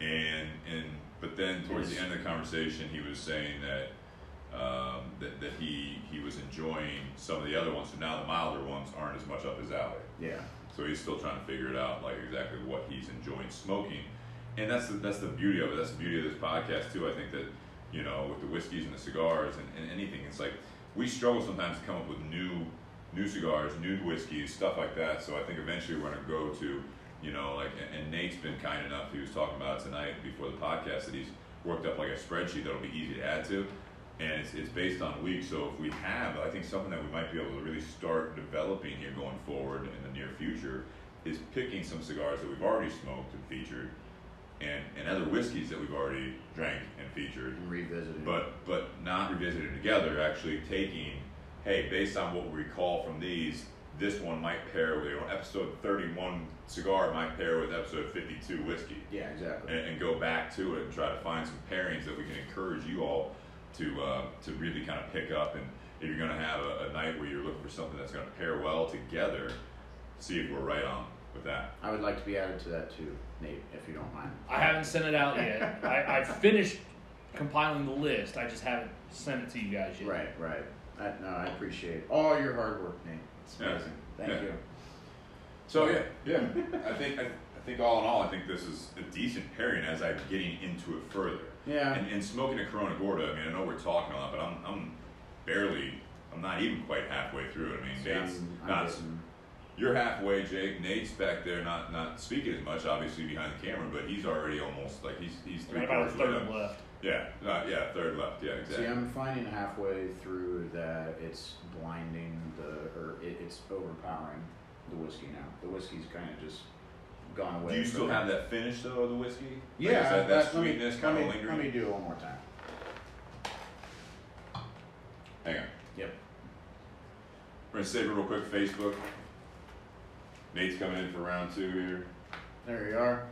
And and but then towards the end of the conversation, he was saying that um, that, that he, he was enjoying some of the other ones. So now the milder ones aren't as much up his alley. Yeah. So he's still trying to figure it out, like exactly what he's enjoying smoking. And that's the, that's the beauty of it. That's the beauty of this podcast, too. I think that, you know, with the whiskeys and the cigars and, and anything, it's like we struggle sometimes to come up with new new cigars, new whiskeys, stuff like that. So I think eventually we're going to go to, you know, like, and Nate's been kind enough. He was talking about it tonight before the podcast that he's worked up like a spreadsheet that'll be easy to add to. And it's, it's based on weeks. So if we have, I think something that we might be able to really start developing here going forward in the near future is picking some cigars that we've already smoked and featured. and, and other whiskeys that we've already drank and featured. And revisited. But, but not revisited together, actually taking, hey, based on what we recall from these, this one might pair with, you know, episode thirty-one cigar might pair with episode fifty-two whiskey. Yeah, exactly. And, and go back to it and try to find some pairings that we can encourage you all to uh, to really kind of pick up. And if you're going to have a, a night where you're looking for something that's going to pair well together, see if we're right on with that. I would like to be added to that too, Nate, if you don't mind. I haven't sent it out yet. I, I finished compiling the list. I just haven't sent it to you guys yet. Right, right. I, no, I appreciate all your hard work, Nate. It's amazing. Yeah. Thank yeah. you. So yeah, yeah. I think I, I think all in all, I think this is a decent pairing as I'm getting into it further. Yeah. And, and smoking a Corona Gorda, I mean, I know we're talking a lot, but I'm I'm barely, I'm not even quite halfway through it. I mean, yeah, Nate's I'm, not. I'm you're halfway, Jake. Nate's back there, not not speaking as much, obviously behind the camera, but he's already almost like he's he's three quarters about a third left. left. Yeah, uh, yeah, third left, yeah, exactly. See, I'm finding halfway through that it's blinding the, or it, it's overpowering the whiskey now. The whiskey's kind of just gone away. Do you still have that finish, though, of the whiskey? Yeah. Like, is that, that sweetness kind of lingering? Let me do it one more time. Hang on. Yep. We're going to save it real quick, Facebook. Nate's coming in for round two here. There you are.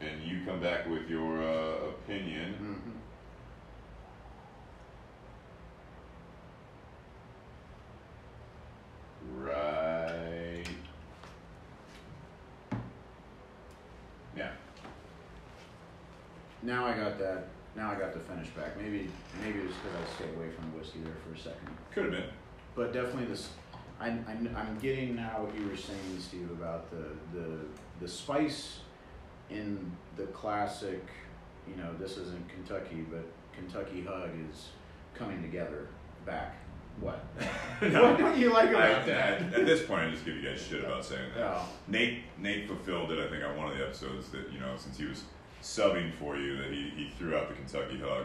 And you come back with your uh, opinion. Mm-hmm. Right. Yeah. Now I got that. Now I got the finish back. Maybe, maybe it was because I stayed away from the whiskey there for a second. Could have been. But definitely this. I, I'm, I'm getting now what you were saying, Steve, about the the the spice. In the classic, you know, this isn't Kentucky, but Kentucky Hug is coming together back. What? No, what do you like about I, that? At, at this point, I just give you guys shit about saying that. Oh. Nate Nate fulfilled it, I think, on one of the episodes that, you know, since he was subbing for you, that he, he threw out the Kentucky Hug.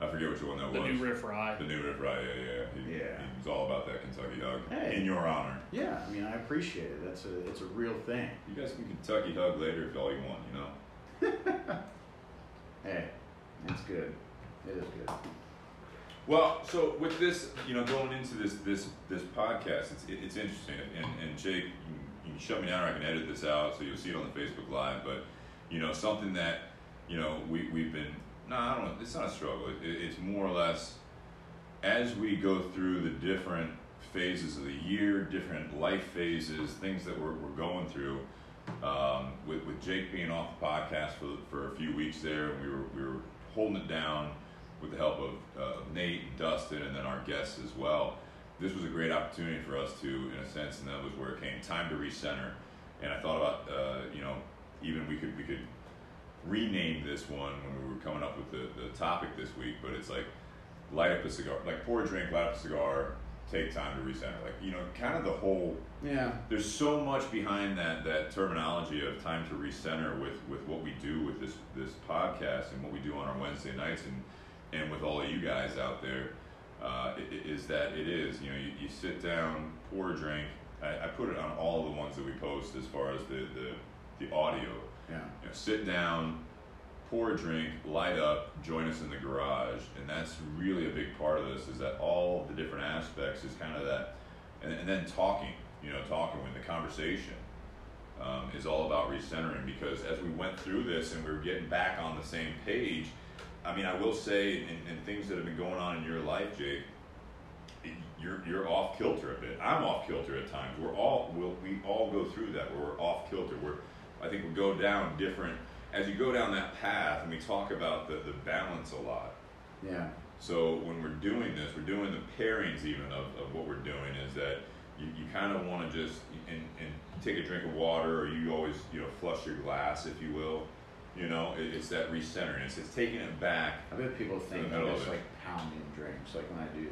I forget which one that the was. The new Riff Rye. The new Riff Rye, yeah, yeah. He, yeah. he was all about that Kentucky Hug. Hey. In your honor. Yeah, I mean, I appreciate it. That's a, it's a real thing. You guys can Kentucky Hug later if all you want, you know? Hey, that's good. It is good. Well, so with this, you know, going into this this, this podcast, it's it, it's interesting. And, and Jake, you can, you can shut me down or I can edit this out, so you'll see it on the Facebook Live. But, you know, something that, you know, we, we've been... No, I don't. It's not a struggle. It, it's more or less as we go through the different phases of the year, different life phases, things that we're we're going through. Um, with with Jake being off the podcast for for a few weeks there, and we were we were holding it down with the help of uh, Nate, and Dustin, and then our guests as well. This was a great opportunity for us to, in a sense, and that was where it came time to recenter. And I thought about uh, you know, even we could we could. rename this one when we were coming up with the, the topic this week, but it's like light up a cigar, like pour a drink, light up a cigar, take time to recenter. Like, you know, kind of the whole, yeah, there's so much behind that that terminology of time to recenter with, with what we do with this this podcast and what we do on our Wednesday nights and, and with all of you guys out there, uh, is that it is, you know, you, you sit down, pour a drink. I, I put it on all the ones that we post as far as the, the, the audio. Yeah. You know, sit down, pour a drink, light up, join us in the garage, and that's really a big part of this. Is that all the different aspects is kind of that, and, and then talking. You know, talking when the conversation um, is all about recentering. Because as we went through this and we were getting back on the same page, I mean, I will say, in, in things that have been going on in your life, Jake, it, you're you're off kilter a bit. I'm off kilter at times. We're all we'll, we all go through that where we're off kilter. We're I think we go down different, as you go down that path, and we talk about the, the balance a lot. Yeah. So when we're doing this, we're doing the pairings even of, of what we're doing is that you, you kind of want to just, and, and take a drink of water, or you always, you know, flush your glass, if you will. You know, it, it's that recentering. It's, it's taking it back. I bet people think it's like pounding drinks, like when I do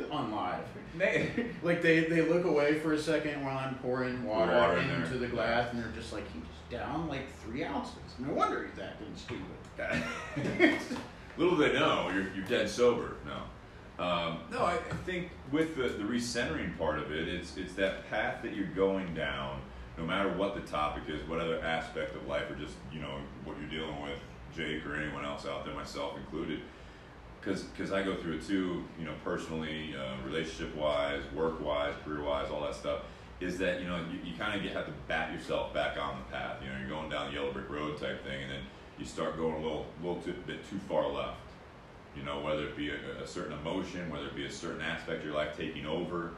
that on live. They, like they, they look away for a second while I'm pouring water, water into in the glass, yeah. And they're just like, he just down like three ounces. No wonder he's acting stupid. Little they know, you're you're dead sober. No, um, no. I, I think with the the recentering part of it, it's it's that path that you're going down no matter what the topic is, what other aspect of life, or just, you know, what you're dealing with, Jake or anyone else out there, myself included, because because I go through it too, you know, personally, uh, relationship-wise, work-wise, career-wise, all that stuff, is that, you know, you, you kind of have to bat yourself back on the path. You know, you're going down the yellow brick road type thing, and then you start going a little, little too, bit too far left, you know, whether it be a, a certain emotion, whether it be a certain aspect of your life taking over.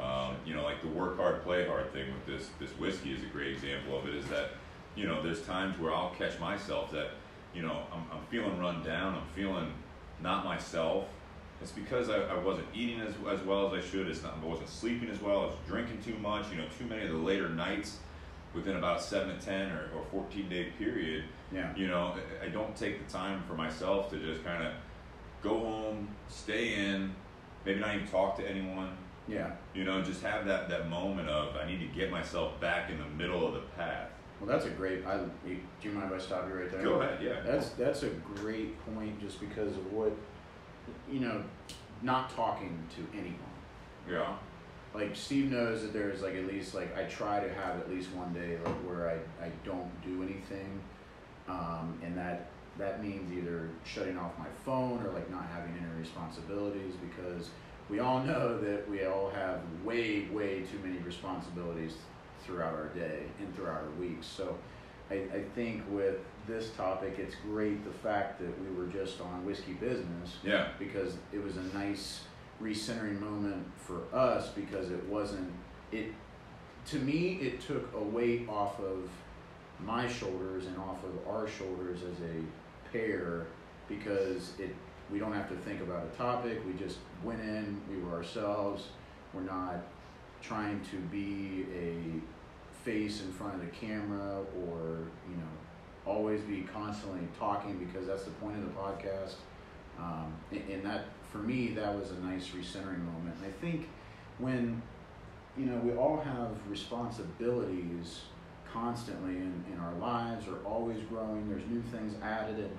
Um, you know, like the work hard, play hard thing with this this whiskey is a great example of it, is that, you know, there's times where I'll catch myself that, you know, I'm, I'm feeling run down, I'm feeling not myself. It's because I, I wasn't eating as, as well as I should, it's not, I wasn't sleeping as well, I was drinking too much, you know, too many of the later nights within about seven to ten or, or fourteen day period. Yeah. You know, I don't take the time for myself to just kind of go home, stay in, maybe not even talk to anyone. Yeah. You know, just have that, that moment of, I need to get myself back in the middle of the path. Well, that's a great, I, do you mind if I stop you right there? Go ahead, yeah. That's, that's a great point, just because of what, you know, not talking to anyone. Yeah. Like, Steve knows that there's, like, at least, like, I try to have at least one day, like, where I, I don't do anything, um, and that, that means either shutting off my phone or, like, not having any responsibilities, because we all know that we all have way, way too many responsibilities throughout our day and throughout our weeks. So I, I think with this topic, it's great the fact that we were just on Whiskey Business. Yeah. Because it was a nice recentering moment for us, because it wasn't, it, to me, it took a weight off of my shoulders and off of our shoulders as a pair, because it, we don't have to think about a topic. We just went in, we were ourselves. We're not trying to be a face in front of the camera, or, you know, always be constantly talking, because that's the point of the podcast. Um, and, and that, for me, that was a nice recentering moment. And I think when, you know, we all have responsibilities constantly in, in our lives, are always growing, there's new things added, and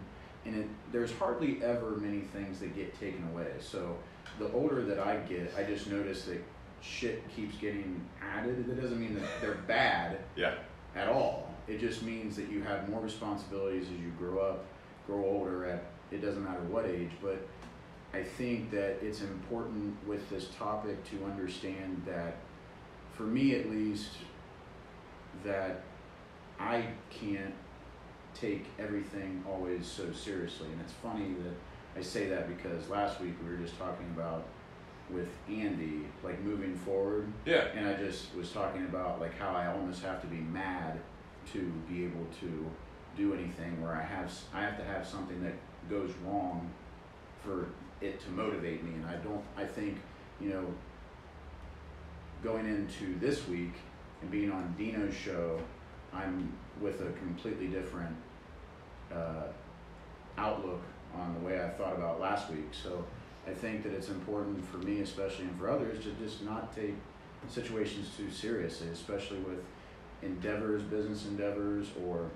And it, there's hardly ever many things that get taken away. So the older that I get, I just notice that shit keeps getting added. That doesn't mean that they're bad yeah. at all. It just means that you have more responsibilities as you grow up, grow older, at it doesn't matter what age. But I think that it's important with this topic to understand that, for me at least, that I can't take everything always so seriously. And it's funny that I say that, because last week we were just talking about with Andy, like, moving forward. Yeah. And I just was talking about, like, how I almost have to be mad to be able to do anything, where I have I have to have something that goes wrong for it to motivate me. And I don't I think, you know, going into this week and being on Dino's show, I'm with a completely different uh, outlook on the way I thought about last week. So I think that it's important for me, especially, and for others, to just not take situations too seriously, especially with endeavors, business endeavors, or,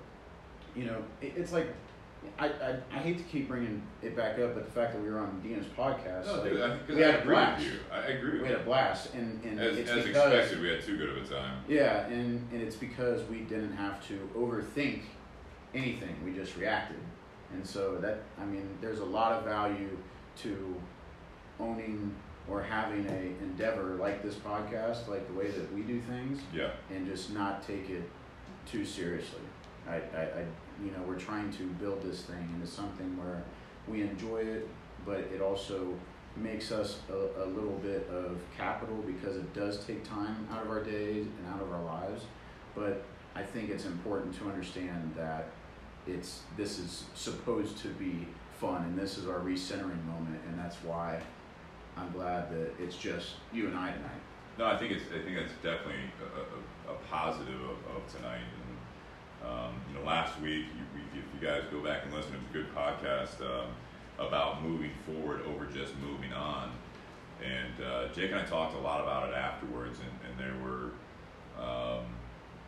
you know, it, it's like, I, I I hate to keep bringing it back up, but the fact that we were on Dino's podcast, no, dude, like, I, we I had a blast. With you. I agree with we you. had a blast, and, and as, it's as because, expected, we had too good of a time. Yeah, and, and it's because we didn't have to overthink anything; we just reacted. And so that, I mean, there's a lot of value to owning or having a endeavor like this podcast, like the way that we do things. Yeah, and just not take it too seriously. I, I, I you know, we're trying to build this thing into something where we enjoy it, but it also makes us a, a little bit of capital, because it does take time out of our days and out of our lives. But I think it's important to understand that it's this is supposed to be fun, and this is our recentering moment, and that's why I'm glad that it's just you and I tonight. No, I think it's I think that's definitely a, a, a positive of, of tonight. Um, you know, last week, you, if you guys go back and listen, it was a good podcast um, about moving forward over just moving on. And uh, Jake and I talked a lot about it afterwards, and, and there were, um,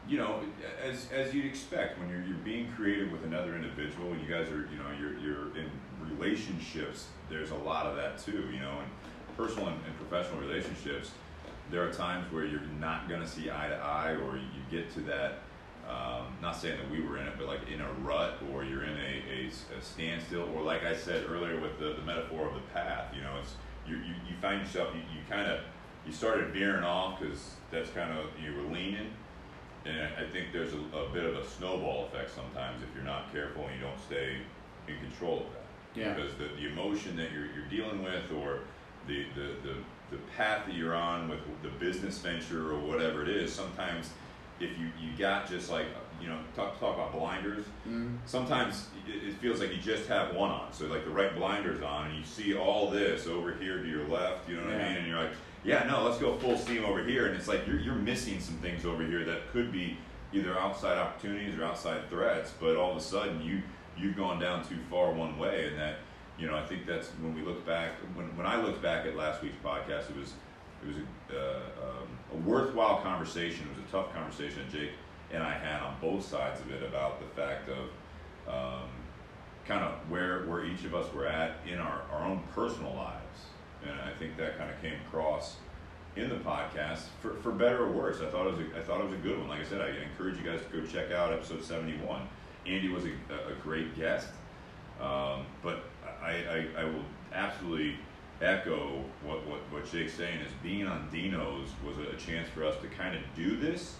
you know, as as you'd expect, when you're you're being creative with another individual, and you guys are, you know, you're you're in relationships. There's a lot of that too, you know, in personal and, and professional relationships. there are times where you're not going to see eye to eye, or you get to that, um, not saying that we were in it, but like in a rut, or you're in a, a, a standstill, or like I said earlier with the, the metaphor of the path, you know, it's you, you, you find yourself, you, you kind of, you started veering off because that's kind of, you were leaning. And I think there's a, a bit of a snowball effect sometimes if you're not careful and you don't stay in control of that. Yeah. Because the, the emotion that you're, you're dealing with, or the, the, the, the path that you're on with the business venture or whatever it is, sometimes if you, you got just like, you know, talk, talk about blinders, mm. sometimes it, it feels like you just have one on. So like the right blinder's on and you see all this over here to your left, you know what yeah. I mean? And you're like, yeah, no, let's go full steam over here. And it's like you're, you're missing some things over here that could be either outside opportunities or outside threats, but all of a sudden you, you've gone down too far one way. And that, you know, I think that's when we look back, when, when I looked back at last week's podcast, it was it was a, uh, um, a worthwhile conversation. It was a tough conversation that Jake and I had on both sides of it about the fact of um, kind of where, where each of us were at in our, our own personal lives. And I think that kind of came across in the podcast, for, for better or worse. I thought it was a, I thought it was a good one. Like I said, I encourage you guys to go check out episode seventy-one. Andy was a, a great guest, um, but I, I, I will absolutely echo what, what, what Jake's saying is being on Dino's was a chance for us to kind of do this,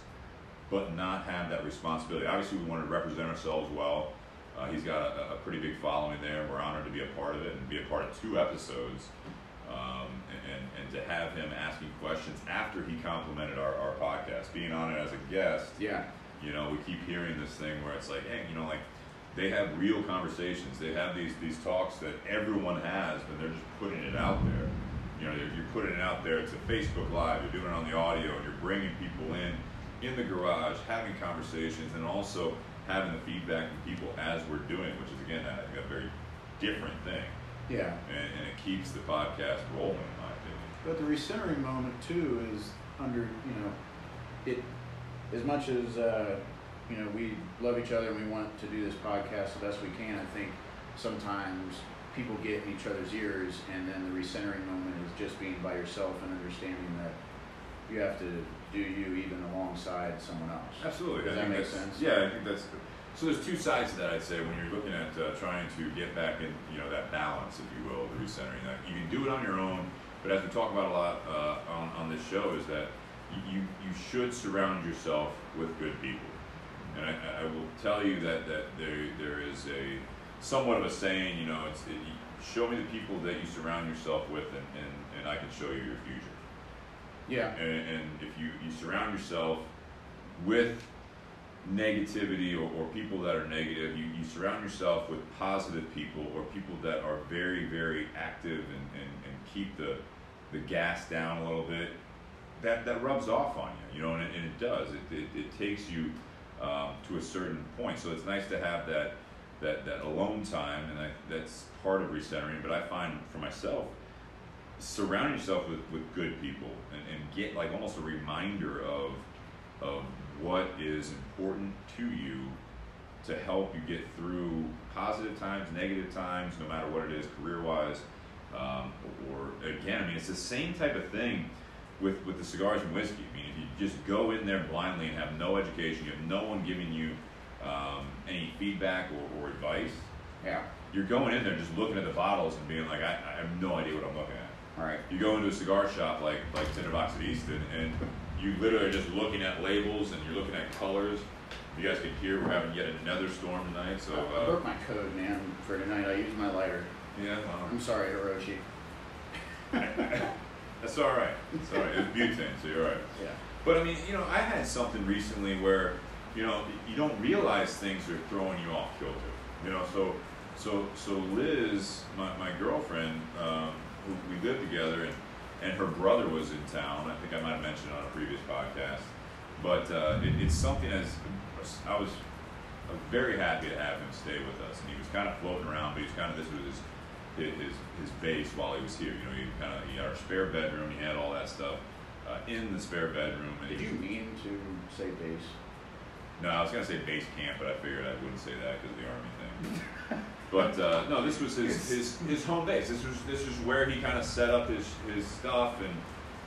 but not have that responsibility. Obviously, we wanted to represent ourselves well. Uh, he's got a, a pretty big following there. We're honored to be a part of it and be a part of two episodes. Um, and, and to have him asking questions after he complimented our, our podcast, being on it as a guest. Yeah. You know, we keep hearing this thing where it's like, hey, you know, like they have real conversations. They have these, these talks that everyone has, but they're just putting it out there. You know, you're, you're putting it out there. It's a Facebook Live. You're doing it on the audio, and you're bringing people in, in the garage, having conversations, and also having the feedback from people as we're doing, which is, again, I think a very different thing. Yeah, and, and it keeps the podcast rolling, in my opinion. But the recentering moment too is under you know, it as much as uh, you know we love each other and we want to do this podcast the best we can. I think sometimes people get in each other's ears, and then the recentering moment is just being by yourself and understanding that you have to do you even alongside someone else. Absolutely, does I that make sense? Yeah, I think that's. So there's two sides to that, I'd say, when you're looking at uh, trying to get back in, you know, that balance, if you will, the recentering. Like, you can do it on your own, but as we talk about a lot uh, on, on this show, is that you, you should surround yourself with good people. And I, I will tell you that, that there there is a somewhat of a saying, you know, it's it, you show me the people that you surround yourself with, and, and, and I can show you your future. Yeah. And, and if you, you surround yourself with negativity or, or people that are negative, you, you surround yourself with positive people or people that are very, very active and, and, and keep the the gas down a little bit, that, that rubs off on you, you know, and it, and it does. It, it, it takes you um, to a certain point. So it's nice to have that that, that alone time, and I, that's part of recentering, but I find for myself, surround yourself with, with good people and, and get like almost a reminder of of what is important to you to help you get through positive times, negative times, no matter what it is, career-wise, um, or, or again, I mean, it's the same type of thing with, with the cigars and whiskey. I mean, if you just go in there blindly and have no education, you have no one giving you um, any feedback or, or advice, yeah, you're going in there just looking at the bottles and being like, I, I have no idea what I'm looking at. All right. You go into a cigar shop like, like Tinderbox at Easton, and you literally are just looking at labels and you're looking at colors. You guys can hear we're having yet another storm tonight. So uh, I broke my code, man, for tonight. I used my lighter. Yeah. Um, I'm sorry, Hirochi. That's all right. It's all right. It was butane, so you're all right. Yeah. But I mean, you know, I had something recently where, you know, you don't realize things are throwing you off kilter. You know, so so so Liz, my my girlfriend, um, who we live together, and. And her brother was in town. I think I might have mentioned it on a previous podcast. But uh, it, it's something as I was very happy to have him stay with us. And he was kind of floating around, but he's kind of this was his his his base while he was here. You know, he kind of he had our spare bedroom. He had all that stuff uh, in the spare bedroom. And did you mean to say base? No, I was gonna say base camp, but I figured I wouldn't say that because of the army thing. But uh, no, this was his, his, his home base. This was this was where he kind of set up his, his stuff, and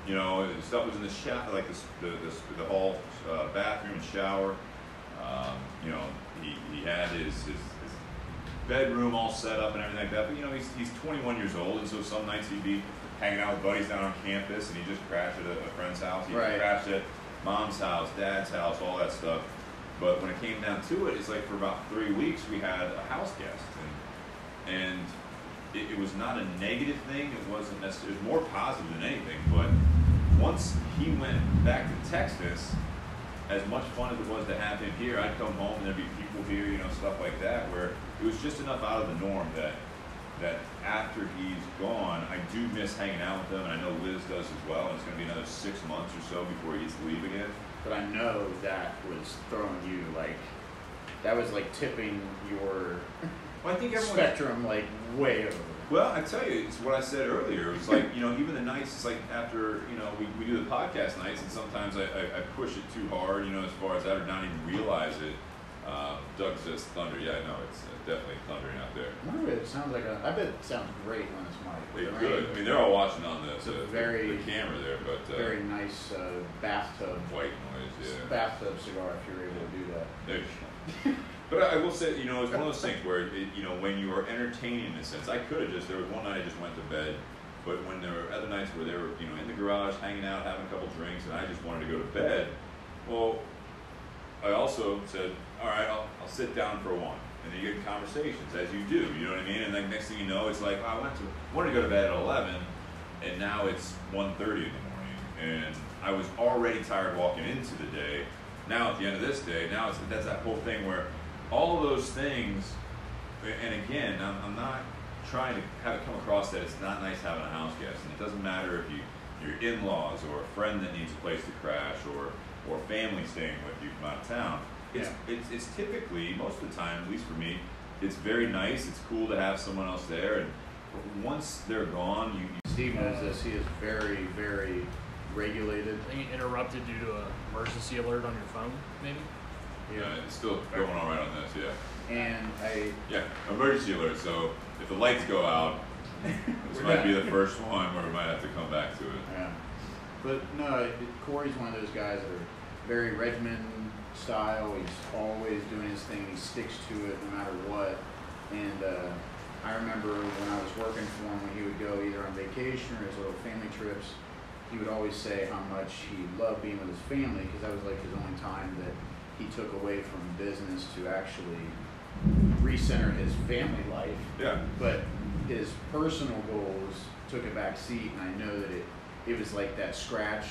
You know, stuff was in the shower, like this, the, this, the whole uh, bathroom and shower. Um, you know, he, he had his, his, his bedroom all set up and everything like that. But, you know, he's he's twenty-one years old, and so some nights he'd be hanging out with buddies down on campus, and he just crashed at a, a friend's house. He right. crashed at mom's house, dad's house, all that stuff. But when it came down to it, it's like for about three weeks we had a house guest. And, and it, it was not a negative thing. It wasn't necessarily, it was more positive than anything. But once he went back to Texas, as much fun as it was to have him here, I'd come home and there'd be people here, you know, stuff like that, where it was just enough out of the norm that that after he's gone, I do miss hanging out with him, and I know Liz does as well, and it's going to be another six months or so before he gets to leave again. But I know that was throwing you, like, that was like tipping your well, I think everyone, spectrum, like, way over. Well, I tell you, it's what I said earlier. It's like, you know, even the nights, it's like after, you know, we, we do the podcast nights, and sometimes I, I, I push it too hard, you know, as far as I do not even realize it. Uh, Doug says thunder. Yeah, I know. It's uh, definitely thundering out there. I wonder if it sounds like a... I bet it sounds great on this mic. It could. I mean, they're all watching on the, the, very, the camera there, but... Uh, very nice uh, bathtub. White noise, yeah. Bathtub cigar, if you're able to do that. There you go. But I will say, you know, it's one of those things where, it, you know, when you are entertaining in a sense, I could have just, there was one night I just went to bed, but when there were other nights where they were, you know, in the garage, hanging out, having a couple drinks, and I just wanted to go to bed, well, I also said, all right, I'll, I'll sit down for one. And then you get conversations, as you do, you know what I mean? And then next thing you know, it's like, oh, I went to, wanted to go to bed at eleven, and now it's one thirty in the morning. And I was already tired walking into the day. Now at the end of this day, now it's that's that whole thing where, all those things, and again, I'm, I'm not trying to have it come across that it's not nice having a house guest, and it doesn't matter if you, your in-laws or a friend that needs a place to crash or or family staying with you from out of town. It's, yeah. it's, it's typically, most of the time, at least for me, it's very nice, it's cool to have someone else there, and once they're gone, you... you Steve knows this, he is very, very regulated. Are you interrupted due to an emergency alert on your phone, maybe? Yeah. Uh, it's still going all right on this, yeah. And I... Yeah, emergency alert, so if the lights go out, this might not. be the first one where we might have to come back to it. Yeah. But no, it, Corey's one of those guys that are very regimen style. He's always doing his thing. He sticks to it no matter what. And uh, I remember when I was working for him, when he would go either on vacation or his little family trips, he would always say how much he loved being with his family because that was like his only time that he took away from business to actually recenter his family life. Yeah. But his personal goals took a back seat, and I know that it, it was like that scratch,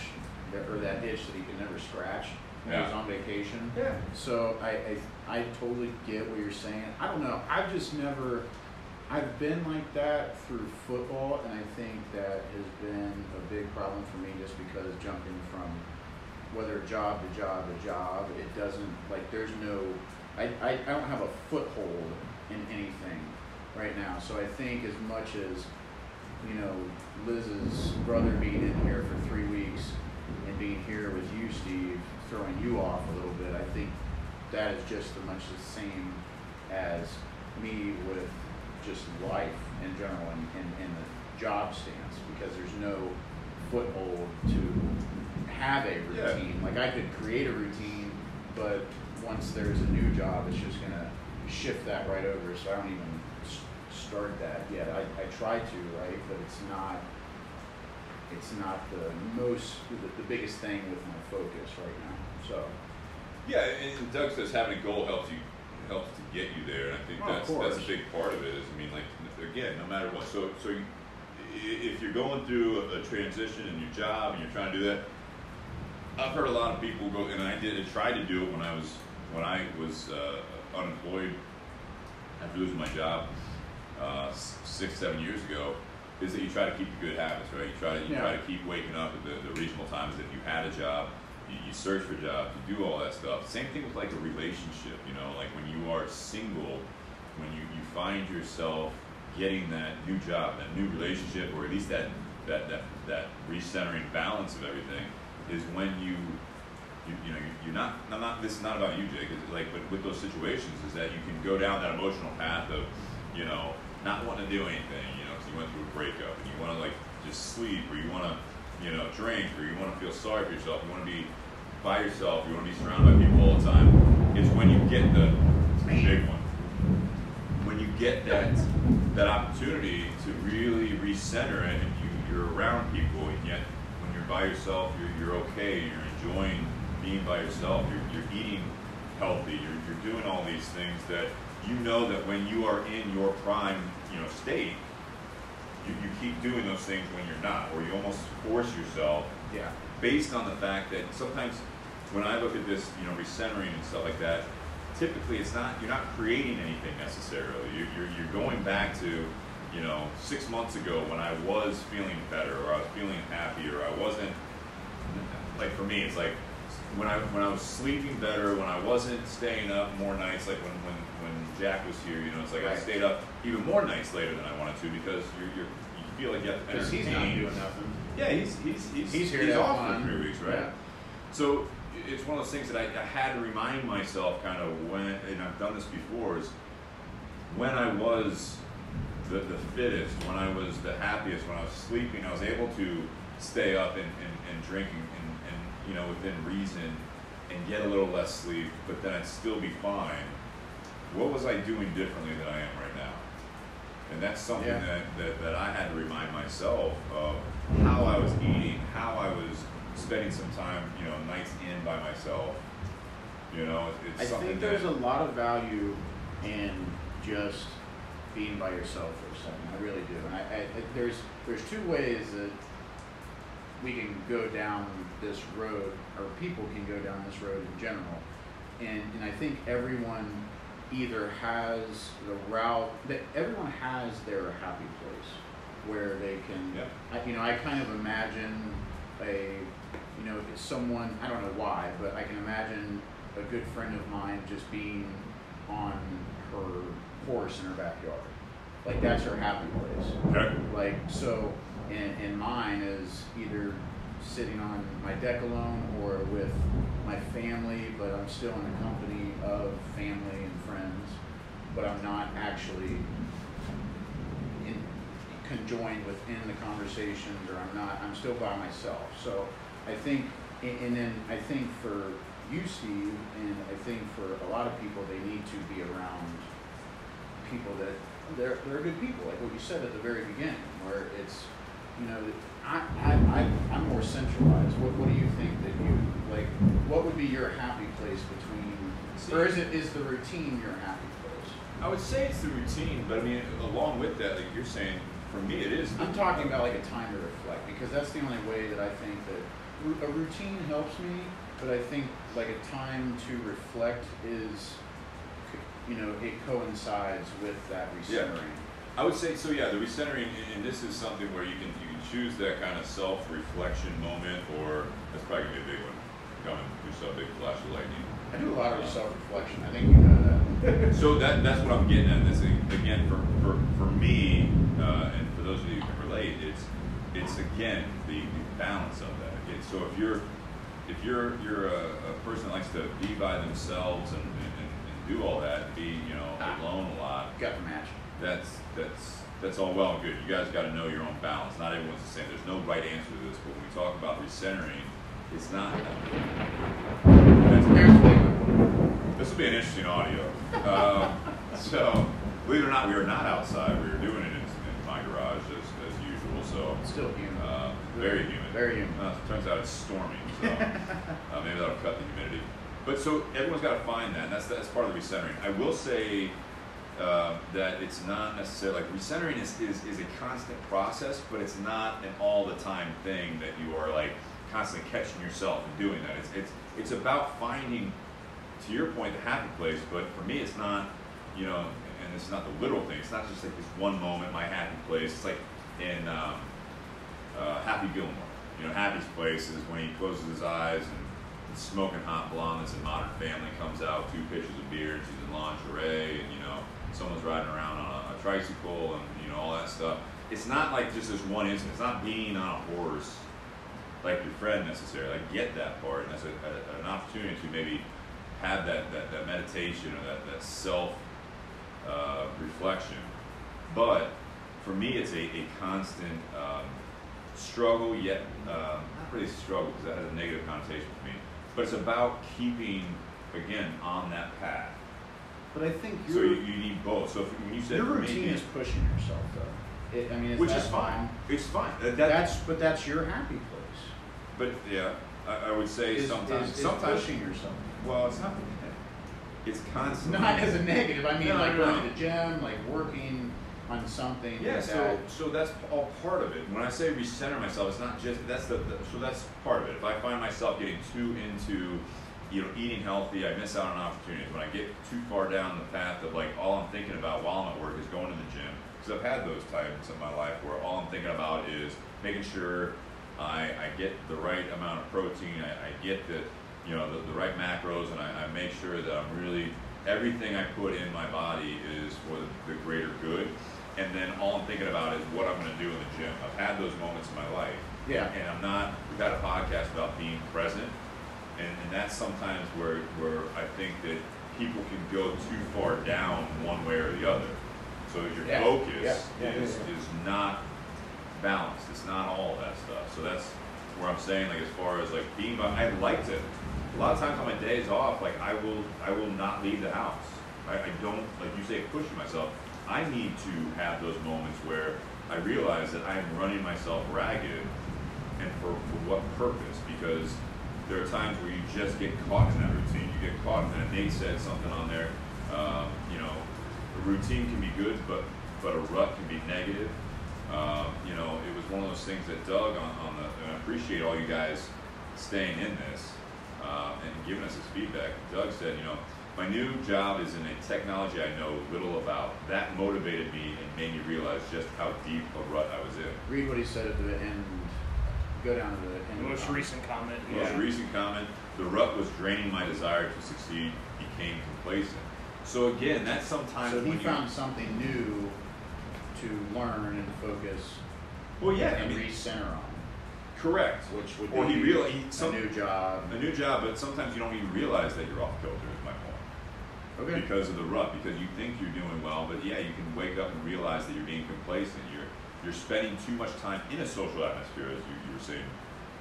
that, or that itch that he could never scratch when yeah. he was on vacation. Yeah. So I, I I totally get what you're saying. I don't know, I've just never, I've been like that through football, and I think that has been a big problem for me just because jumping from whether job to job to job, it doesn't, like there's no, I, I, I don't have a foothold in anything right now. So I think as much as, you know, Liz's brother being in here for three weeks and being here with you, Steve, throwing you off a little bit, I think that is just as much the same as me with just life in general and, and, and the job stance because there's no foothold to have a routine. Yeah. Like I could create a routine, but once there's a new job, it's just gonna shift that right over. So I don't even start that yet. I, I try to, right? But it's not. It's not the most, the, the biggest thing with my focus right now. So. Yeah, and Doug says having a goal helps you, helps to get you there, and I think oh, that's that's a big part of it. Is I mean, like again, no matter what. So so you, if you're going through a, a transition in your job and you're trying to do that. I've heard a lot of people go, and I did. I tried to do it when I was when I was uh, unemployed after losing my job uh, six, seven years ago. Is that you try to keep the good habits, right? You try to you yeah. try to keep waking up at the, the reasonable times. If you had a job, you, you search for jobs, you do all that stuff. Same thing with like a relationship, you know, like when you are single, when you, you find yourself getting that new job, that new relationship, or at least that that that, that recentering balance of everything. Is when you, you, you know, you're not, I'm not, this is not about you, Jake, it's like, but with those situations is that you can go down that emotional path of, you know, not wanting to do anything, you know, because you went through a breakup, and you want to, like, just sleep, or you want to you know, drink, or you want to feel sorry for yourself, you want to be by yourself, you want to be surrounded by people all the time, it's when you get the big one. When you get that that opportunity to really recenter it, and you, you're around people, and yet when you're by yourself, you're, you're okay, you're enjoying being by yourself, you're, you're eating healthy, you're, you're doing all these things that you know that when you are in your prime, you know, state, you, you keep doing those things when you're not, or you almost force yourself. Yeah. Based on the fact that sometimes when I look at this, you know, recentering and stuff like that, typically it's not, you're not creating anything necessarily. You, you're, you're going back to, you know, six months ago when I was feeling better, or I was feeling happier, or I wasn't, like for me, it's like when I when I was sleeping better, when I wasn't staying up more nights, like when, when, when Jack was here, you know, it's like right. I stayed up even more nights later than I wanted to, because you're, you're, you feel like you have to entertain. Because he's not doing nothing. Yeah, he's, he's, he's, he's, here he's off one. for three weeks, right? Yeah. So it's one of those things that I, I had to remind myself kind of when, and I've done this before, is when I was the, the fittest, when I was the happiest, when I was sleeping, I was able to stay up and, and, and drink and, and, and, you know, within reason, and get a little less sleep, but then I'd still be fine. What was I doing differently than I am right now? And that's something yeah. that, that, that I had to remind myself of, how I was eating, how I was spending some time, you know, nights in by myself. You know, it's, it's I think there's that, a lot of value in just being by yourself or something. I really do. And I, I, there's there's two ways that we can go down this road, or people can go down this road in general. And and I think everyone either has the route that everyone has their happy place where they can. Yeah. I, you know, I kind of imagine a, you know, if it's someone, I don't know why, but I can imagine a good friend of mine just being on her horse in her backyard. Like, that's her happy place. Okay. Like, so, and, and mine is either sitting on my deck alone or with my family, but I'm still in the company of family and friends, but I'm not actually in, conjoined within the conversations, or I'm not, I'm still by myself. So I think, and, and then I think for you, Steve, and I think for a lot of people, they need to be around people that, they're, they're good people, like what you said at the very beginning, where it's, you know, I, I, I, I'm more centralized. What, what do you think that you, like, what would be your happy place between, See, or is it is the routine your happy place? I would say it's the routine, but I mean, along with that, like you're saying, for me it is. I'm talking about like a time to reflect, because that's the only way that I think that, a routine helps me, but I think like a time to reflect is, you know, it coincides with that recentering. Yeah. I would say, so yeah, the recentering, and this is something where you can you can choose that kind of self-reflection moment, or that's probably going to be a big one, coming through something, flash of lightning. I do a lot of um, self-reflection, I think you know that. So that that's what I'm getting at, this thing. Again, for, for, for me, uh, and for those of you who can relate, it's, it's again, the, the balance of that. Okay? So if you're, if you're, you're a, a person that likes to be by themselves and, and, and do all that, be, you know, alone a lot. Got the match. That's that's that's all well and good. You guys got to know your own balance. Not everyone's the same. There's no right answer to this. But when we talk about recentering, it's not. This will be an interesting audio. Um, so, believe it or not, we are not outside. We are doing it in, in my garage as, as usual. So still humid. Uh, very humid. Very humid. Uh, turns out it's storming. So uh, maybe that'll cut the humidity. But so everyone's got to find that. And that's that's part of the recentering. I will say. Uh, that it's not necessarily, like recentering is, is, is a constant process, but it's not an all the time thing that you are like constantly catching yourself and doing that. It's, it's, it's about finding, to your point, the happy place, but for me it's not, you know, and it's not the literal thing, it's not just like this one moment, my happy place. It's like in um, uh, Happy Gilmore, you know, Happy's place is when he closes his eyes and the smoking hot blonde that's in Modern Family comes out, two pitchers of beer, and she's in lingerie, and you know, someone's riding around on a, a tricycle and, you know, all that stuff. It's not like just this one instance. It's not being on a horse like your friend necessarily. I get that part, and that's a, a, an opportunity to maybe have that, that, that meditation or that, that self-reflection. Uh, but for me, it's a, a constant um, struggle yet, uh, not really struggle because that has a negative connotation for me, but it's about keeping, again, on that path. But I think you're, so you, you need both. So if, when you said your routine maybe, is pushing yourself, though. It, I mean, it's which is fine. fine. It's fine. That, that, that's but that's your happy place. But yeah, I, I would say is, sometimes is, is sometimes pushing yourself. Well, it's not. It's constantly. Not as a negative. I mean, no, like no, going no. to the gym, like working on something. Yeah. Like so that. so that's all part of it. When I say recenter myself, it's not just that's the, the so that's part of it. If I find myself getting too into, you know, eating healthy, I miss out on opportunities. When I get too far down the path of like all I'm thinking about while I'm at work is going to the gym, because I've had those times in my life where all I'm thinking about is making sure I, I get the right amount of protein, I, I get the, you know, the, the right macros, and I, I make sure that I'm really, everything I put in my body is for the, the greater good, and then all I'm thinking about is what I'm going to do in the gym. I've had those moments in my life, yeah. and I'm not, we've had a podcast about being present. And, and that's sometimes where, where I think that people can go too far down one way or the other. So your yeah. focus yeah. Yeah. Is, is not balanced. It's not all that stuff. So that's where I'm saying, like, as far as like being, I like to, a lot of times on my days off, like I will, I will not leave the house. I, I don't, like you say, pushing myself. I need to have those moments where I realize that I'm running myself ragged, and for, for what purpose? Because there are times where you just get caught in that routine. You get caught in that. Nate said something on there. Um, you know, a routine can be good, but but a rut can be negative. Um, you know, it was one of those things that Doug on, on the, and I appreciate all you guys staying in this uh, and giving us this feedback. Doug said, you know, my new job is in a technology I know little about. That motivated me and made me realize just how deep a rut I was in. Read what he said at the end. Go down to the end most comment. recent comment. Yeah. Most recent comment. The rut was draining my desire to succeed. Became complacent. So again, that's sometimes. So he when found you, something new to learn and focus. Well, yeah, and I mean, recenter on. Correct. Which would or be he real, he, some, a new job. A new job, but sometimes you don't even realize that you're off kilter. Is my point. Okay. Because of the rut, because you think you're doing well, but yeah, you can wake up and realize that you're being complacent. You're You're spending too much time in a social atmosphere, as you, you were saying,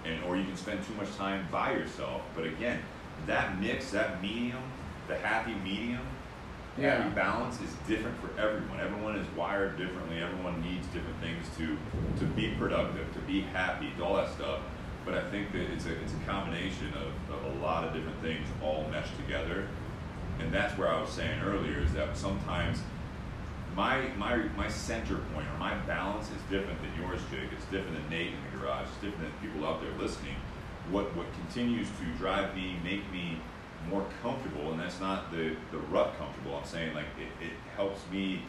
and or you can spend too much time by yourself. But again, that mix, that medium, the happy medium, yeah. happy balance is different for everyone. Everyone is wired differently. Everyone needs different things to to be productive, to be happy, all that stuff. But I think that it's a it's a combination of, of a lot of different things all meshed together. And that's where I was saying earlier is that sometimes My, my my center point or my balance is different than yours, Jake. It's different than Nate in the garage. It's different than people out there listening. What what continues to drive me, make me more comfortable, and that's not the, the rut comfortable. I'm saying like it, it helps me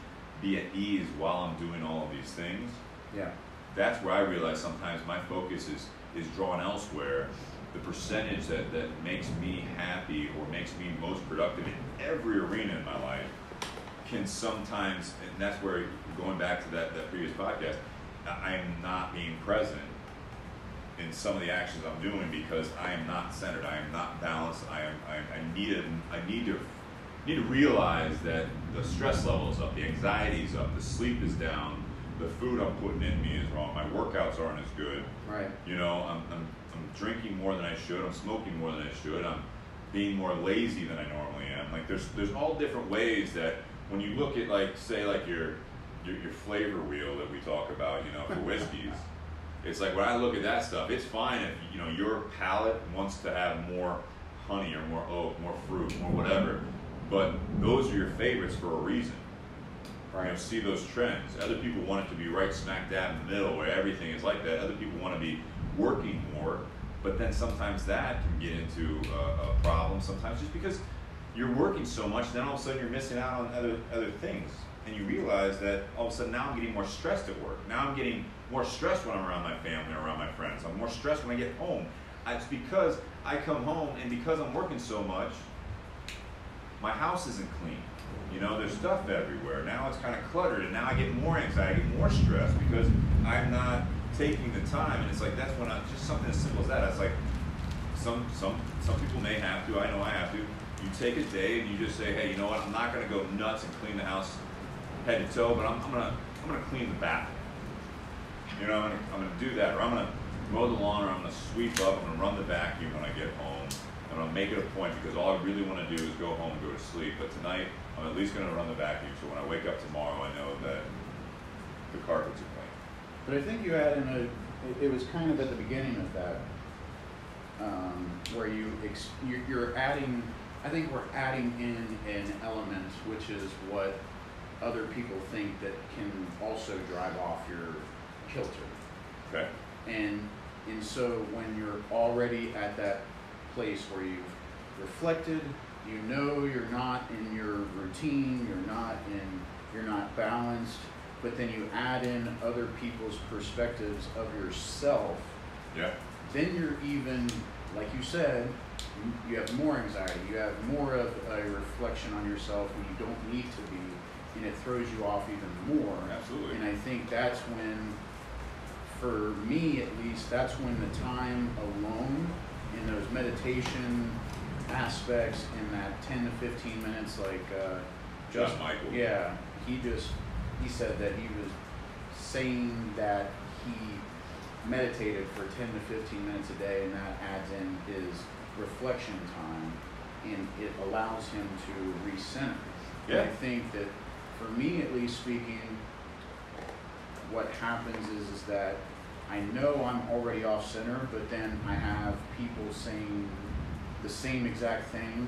be at ease while I'm doing all of these things. Yeah. That's where I realize sometimes my focus is, is drawn elsewhere. The percentage that, that makes me happy or makes me most productive in every arena in my life can sometimes, and that's where, going back to that, that previous podcast, I am not being present in some of the actions I'm doing because I am not centered, I am not balanced, I am I, I need a, I need to need to realize that the stress level is up, the anxiety is up, the sleep is down, the food I'm putting in me is wrong, my workouts aren't as good. Right. You know, I'm I'm, I'm drinking more than I should, I'm smoking more than I should, I'm being more lazy than I normally am. Like there's there's all different ways that when you look at, like, say, like your, your your flavor wheel that we talk about, you know, for whiskeys, it's like when I look at that stuff, it's fine if, you know, your palate wants to have more honey or more oak, more fruit, more whatever, but those are your favorites for a reason. Right. You know, see those trends. Other people want it to be right smack dab in the middle where everything is like that. Other people want to be working more, but then sometimes that can get into a, a problem sometimes just because you're working so much, then all of a sudden you're missing out on other other things. And you realize that all of a sudden now I'm getting more stressed at work. Now I'm getting more stressed when I'm around my family or around my friends. I'm more stressed when I get home. It's because I come home and because I'm working so much, my house isn't clean. You know, there's stuff everywhere. Now it's kind of cluttered and now I get more anxiety, I get more stress because I'm not taking the time. And it's like, that's when I, just something as simple as that. It's like, some, some, some people may have to, I know I have to. You take a day and you just say, hey, you know what? I'm not going to go nuts and clean the house head to toe, but I'm, I'm going to I'm going to clean the bathroom. You know, I'm gonna, I'm gonna do that, or I'm gonna mow the lawn, or I'm gonna sweep up, I'm gonna run the vacuum when I get home. I'm gonna make it a point because all I really wanna do is go home and go to sleep. But tonight, I'm at least gonna run the vacuum. So when I wake up tomorrow, I know that the carpets are clean. But I think you had in a, it was kind of at the beginning of that, um, where you ex, you're, you're adding, I think we're adding in an element, which is what other people think that can also drive off your kilter. Okay. And, and so when you're already at that place where you've reflected, you know you're not in your routine, you're not in, you're not balanced, but then you add in other people's perspectives of yourself. Yeah. Then you're even, like you said, you have more anxiety, you have more of a reflection on yourself when you don't need to be, and it throws you off even more. Absolutely. And I think that's when, for me at least, that's when the time alone in those meditation aspects in that ten to fifteen minutes, like uh, just, John Michael. Yeah, he just, he said that he was saying that he meditated for ten to fifteen minutes a day, and that adds in his reflection time, and it allows him to recenter. Yeah. And I think that, for me at least speaking, what happens is, is that I know I'm already off center, but then I have people saying the same exact thing.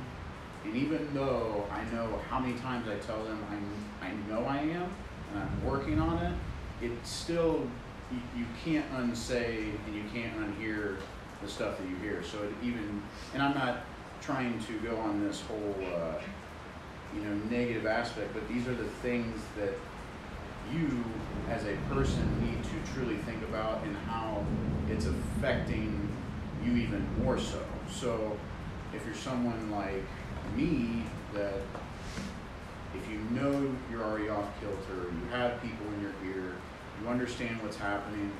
And even though I know how many times I tell them I, I know I am, and I'm working on it, it's still, you, you can't unsay and you can't unhear the stuff that you hear. So it even, and I'm not trying to go on this whole, uh, you know, negative aspect, but these are the things that you as a person need to truly think about and how it's affecting you even more so. So if you're someone like me, that if you know you're already off kilter, you have people in your ear, you understand what's happening,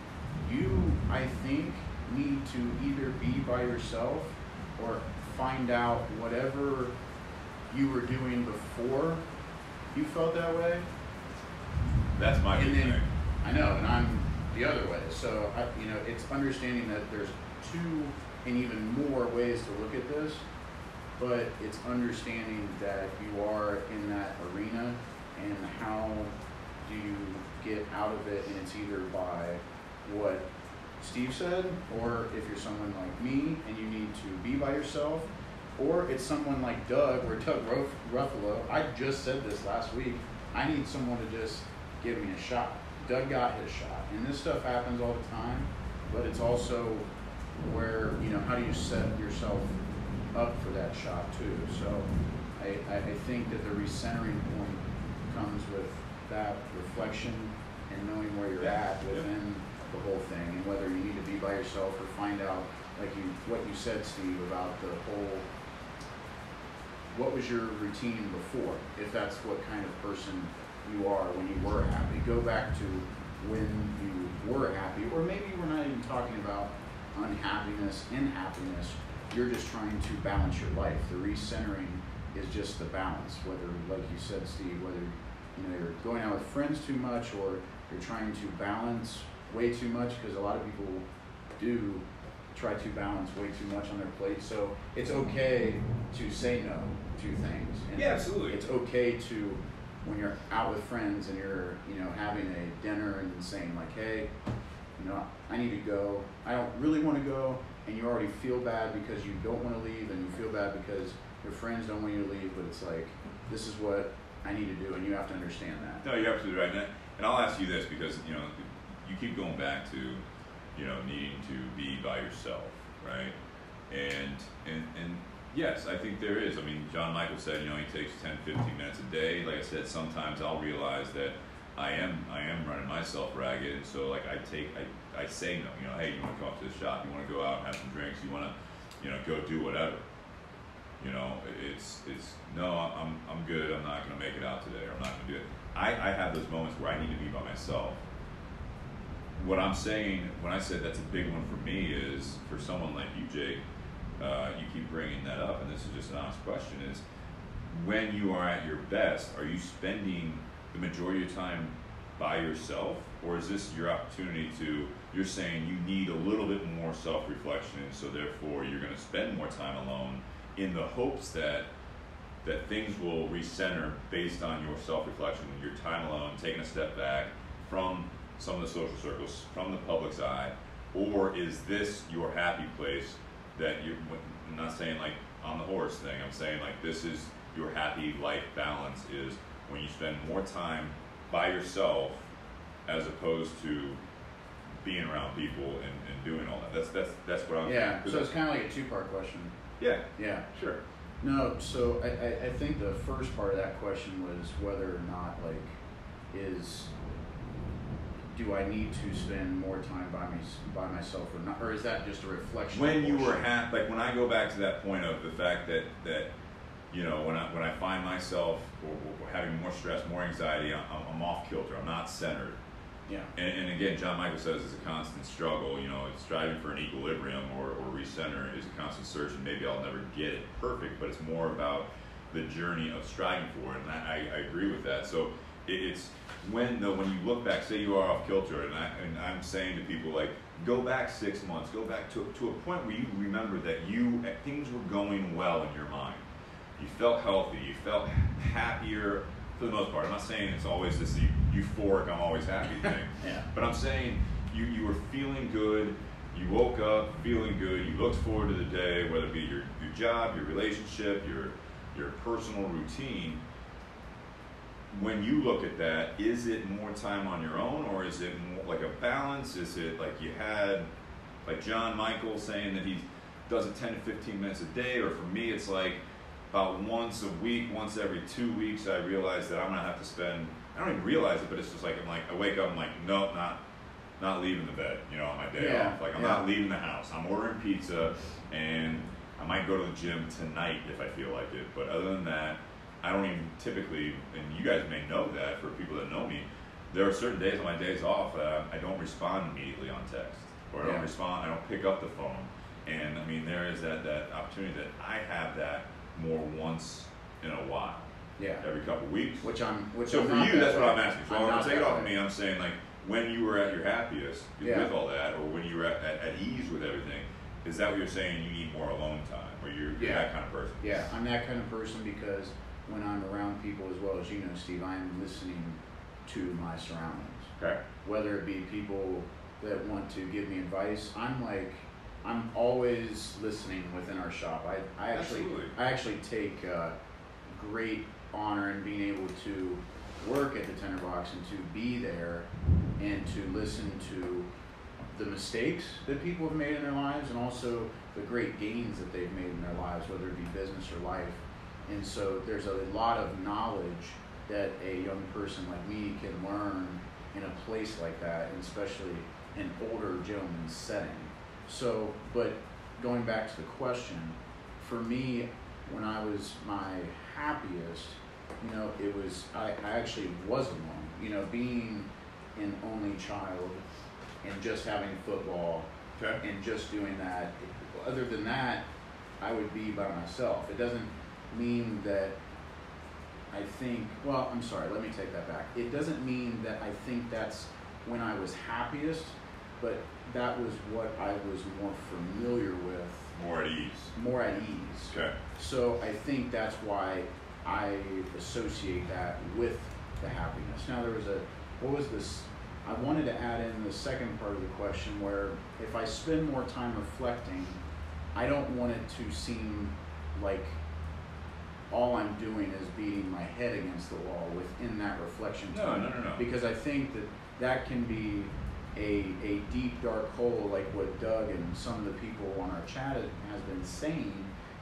you, I think, need to either be by yourself or find out whatever you were doing before you felt that way. That's my and then, thing. I know, and I'm the other way. So I, you know, it's understanding that there's two and even more ways to look at this, but it's understanding that you are in that arena, and how do you get out of it? And it's either by what Steve said, or if you're someone like me and you need to be by yourself, or it's someone like Doug, or Doug Ruffalo. I just said this last week. I need someone to just give me a shot. Doug got his shot. And this stuff happens all the time, but it's also where, you know, how do you set yourself up for that shot too? So I, I think that the recentering point comes with that reflection and knowing where you're at within the whole thing, and whether you need to be by yourself or find out, like you, what you said, Steve, about the whole, what was your routine before? If that's what kind of person you are when you were happy. Go back to when you were happy, or maybe we're not even talking about unhappiness and happiness. You're just trying to balance your life. The recentering is just the balance, whether, like you said, Steve, whether you know, you're going out with friends too much, or you're trying to balance way too much, because a lot of people do try to balance way too much on their plate. So it's okay to say no to things. And yeah, absolutely. It's okay to, when you're out with friends and you're, you know, having a dinner and saying like, hey, you know, I need to go, I don't really want to go, and you already feel bad because you don't want to leave, and you feel bad because your friends don't want you to leave, but it's like, this is what I need to do, and you have to understand that. No, you're absolutely right. And I'll ask you this, because, you know, you keep going back to, you know, needing to be by yourself, right? And, and, and, yes, I think there is. I mean, John Michael said, you know, he takes ten, fifteen minutes a day. Like I said, sometimes I'll realize that I am I am running myself ragged, and so like I take I, I say no. You know, hey, you want to come up to the shop? You want to go out and have some drinks? You want to, you know, go do whatever. You know, it's it's no, I'm I'm good. I'm not gonna make it out today, or I'm not gonna do it. I I have those moments where I need to be by myself. What I'm saying when I said that's a big one for me is, for someone like you, Jake. Uh, you keep bringing that up, and this is just an honest question, is when you are at your best, are you spending the majority of your time by yourself, or is this your opportunity to, you're saying you need a little bit more self-reflection, so therefore you're going to spend more time alone in the hopes that that things will recenter based on your self-reflection, your time alone, taking a step back from some of the social circles, from the public's eye? Or is this your happy place that you, I'm not saying like on the horse thing, I'm saying like this is your happy life balance, is when you spend more time by yourself as opposed to being around people and, and doing all that. That's that's that's what I'm yeah, thinking. So it's kind of like a two-part question. Yeah. Yeah. Sure. No, so I, I think the first part of that question was whether or not, like, is, do I need to spend more time by, me, by myself or not? Or is that just a reflection? When you were half, like when I go back to that point of the fact that, that you know, when I, when I find myself or, or having more stress, more anxiety, I'm, I'm off kilter, I'm not centered. Yeah. And, and again, John Michael says it's a constant struggle, you know, it's striving for an equilibrium or, or recenter is a constant search, and maybe I'll never get it perfect, but it's more about the journey of striving for it, and that, I, I agree with that. So it, it's when though, when you look back, say you are off kilter, and, I, and I'm saying to people, like, go back six months, go back to, to a point where you remember that you things were going well in your mind. You felt healthy, you felt happier for the most part. I'm not saying it's always this euphoric, I'm always happy thing. Yeah. But I'm saying you, you were feeling good, you woke up feeling good, you looked forward to the day, whether it be your, your job, your relationship, your, your personal routine. When you look at that, is it more time on your own, or is it more like a balance? Is it like you had, like John Michael saying that he does it ten to fifteen minutes a day, or for me it's like about once a week, once every two weeks I realize that I'm going to have to spend, I don't even realize it, but it's just like, I'm like, I wake up, I'm like, no, not not leaving the bed, you know, on my day yeah, off. Like, I'm yeah. not leaving the house. I'm ordering pizza, and I might go to the gym tonight if I feel like it. But other than that, I don't even typically, and you guys may know that for people that know me, there are certain days on my days off that I don't respond immediately on text, or I don't yeah. respond, I don't pick up the phone. And, I mean, there is that, that opportunity that I have that more once in a while. Yeah. Every couple of weeks. Which I'm which So I'm for not you, that's what I'm asking. So I'm not take it off of me, I'm saying, like, when you were at your happiest yeah. with all that, or when you were at, at, at ease with everything, is that what you're saying, you need more alone time, or you're, yeah. you're that kind of person? Yeah, I'm that kind of person because when I'm around people, as well as you know, Steve, I'm listening to my surroundings. Okay. Whether it be people that want to give me advice, I'm like, I'm always listening within our shop. I, I actually Absolutely. I actually take uh, great honor in being able to work at the Tinderbox and to be there and to listen to the mistakes that people have made in their lives, and also the great gains that they've made in their lives, whether it be business or life. And so there's a lot of knowledge that a young person like me can learn in a place like that, and especially an older gentleman's setting. So, but going back to the question, for me, when I was my happiest, you know, it was, I, I actually was alone. You know, being an only child and just having football okay. and just doing that, other than that, I would be by myself. It doesn't mean that I think, well, I'm sorry, let me take that back. It doesn't mean that I think that's when I was happiest, but that was what I was more familiar with. More at ease. More at ease. Okay. So I think that's why I associate that with the happiness. Now there was a, what was this? I wanted to add in the second part of the question where if I spend more time reflecting, I don't want it to seem like all I'm doing is beating my head against the wall within that reflection no, time. No, no, no. Because I think that that can be A, a deep dark hole, like what Doug and some of the people on our chat has been saying,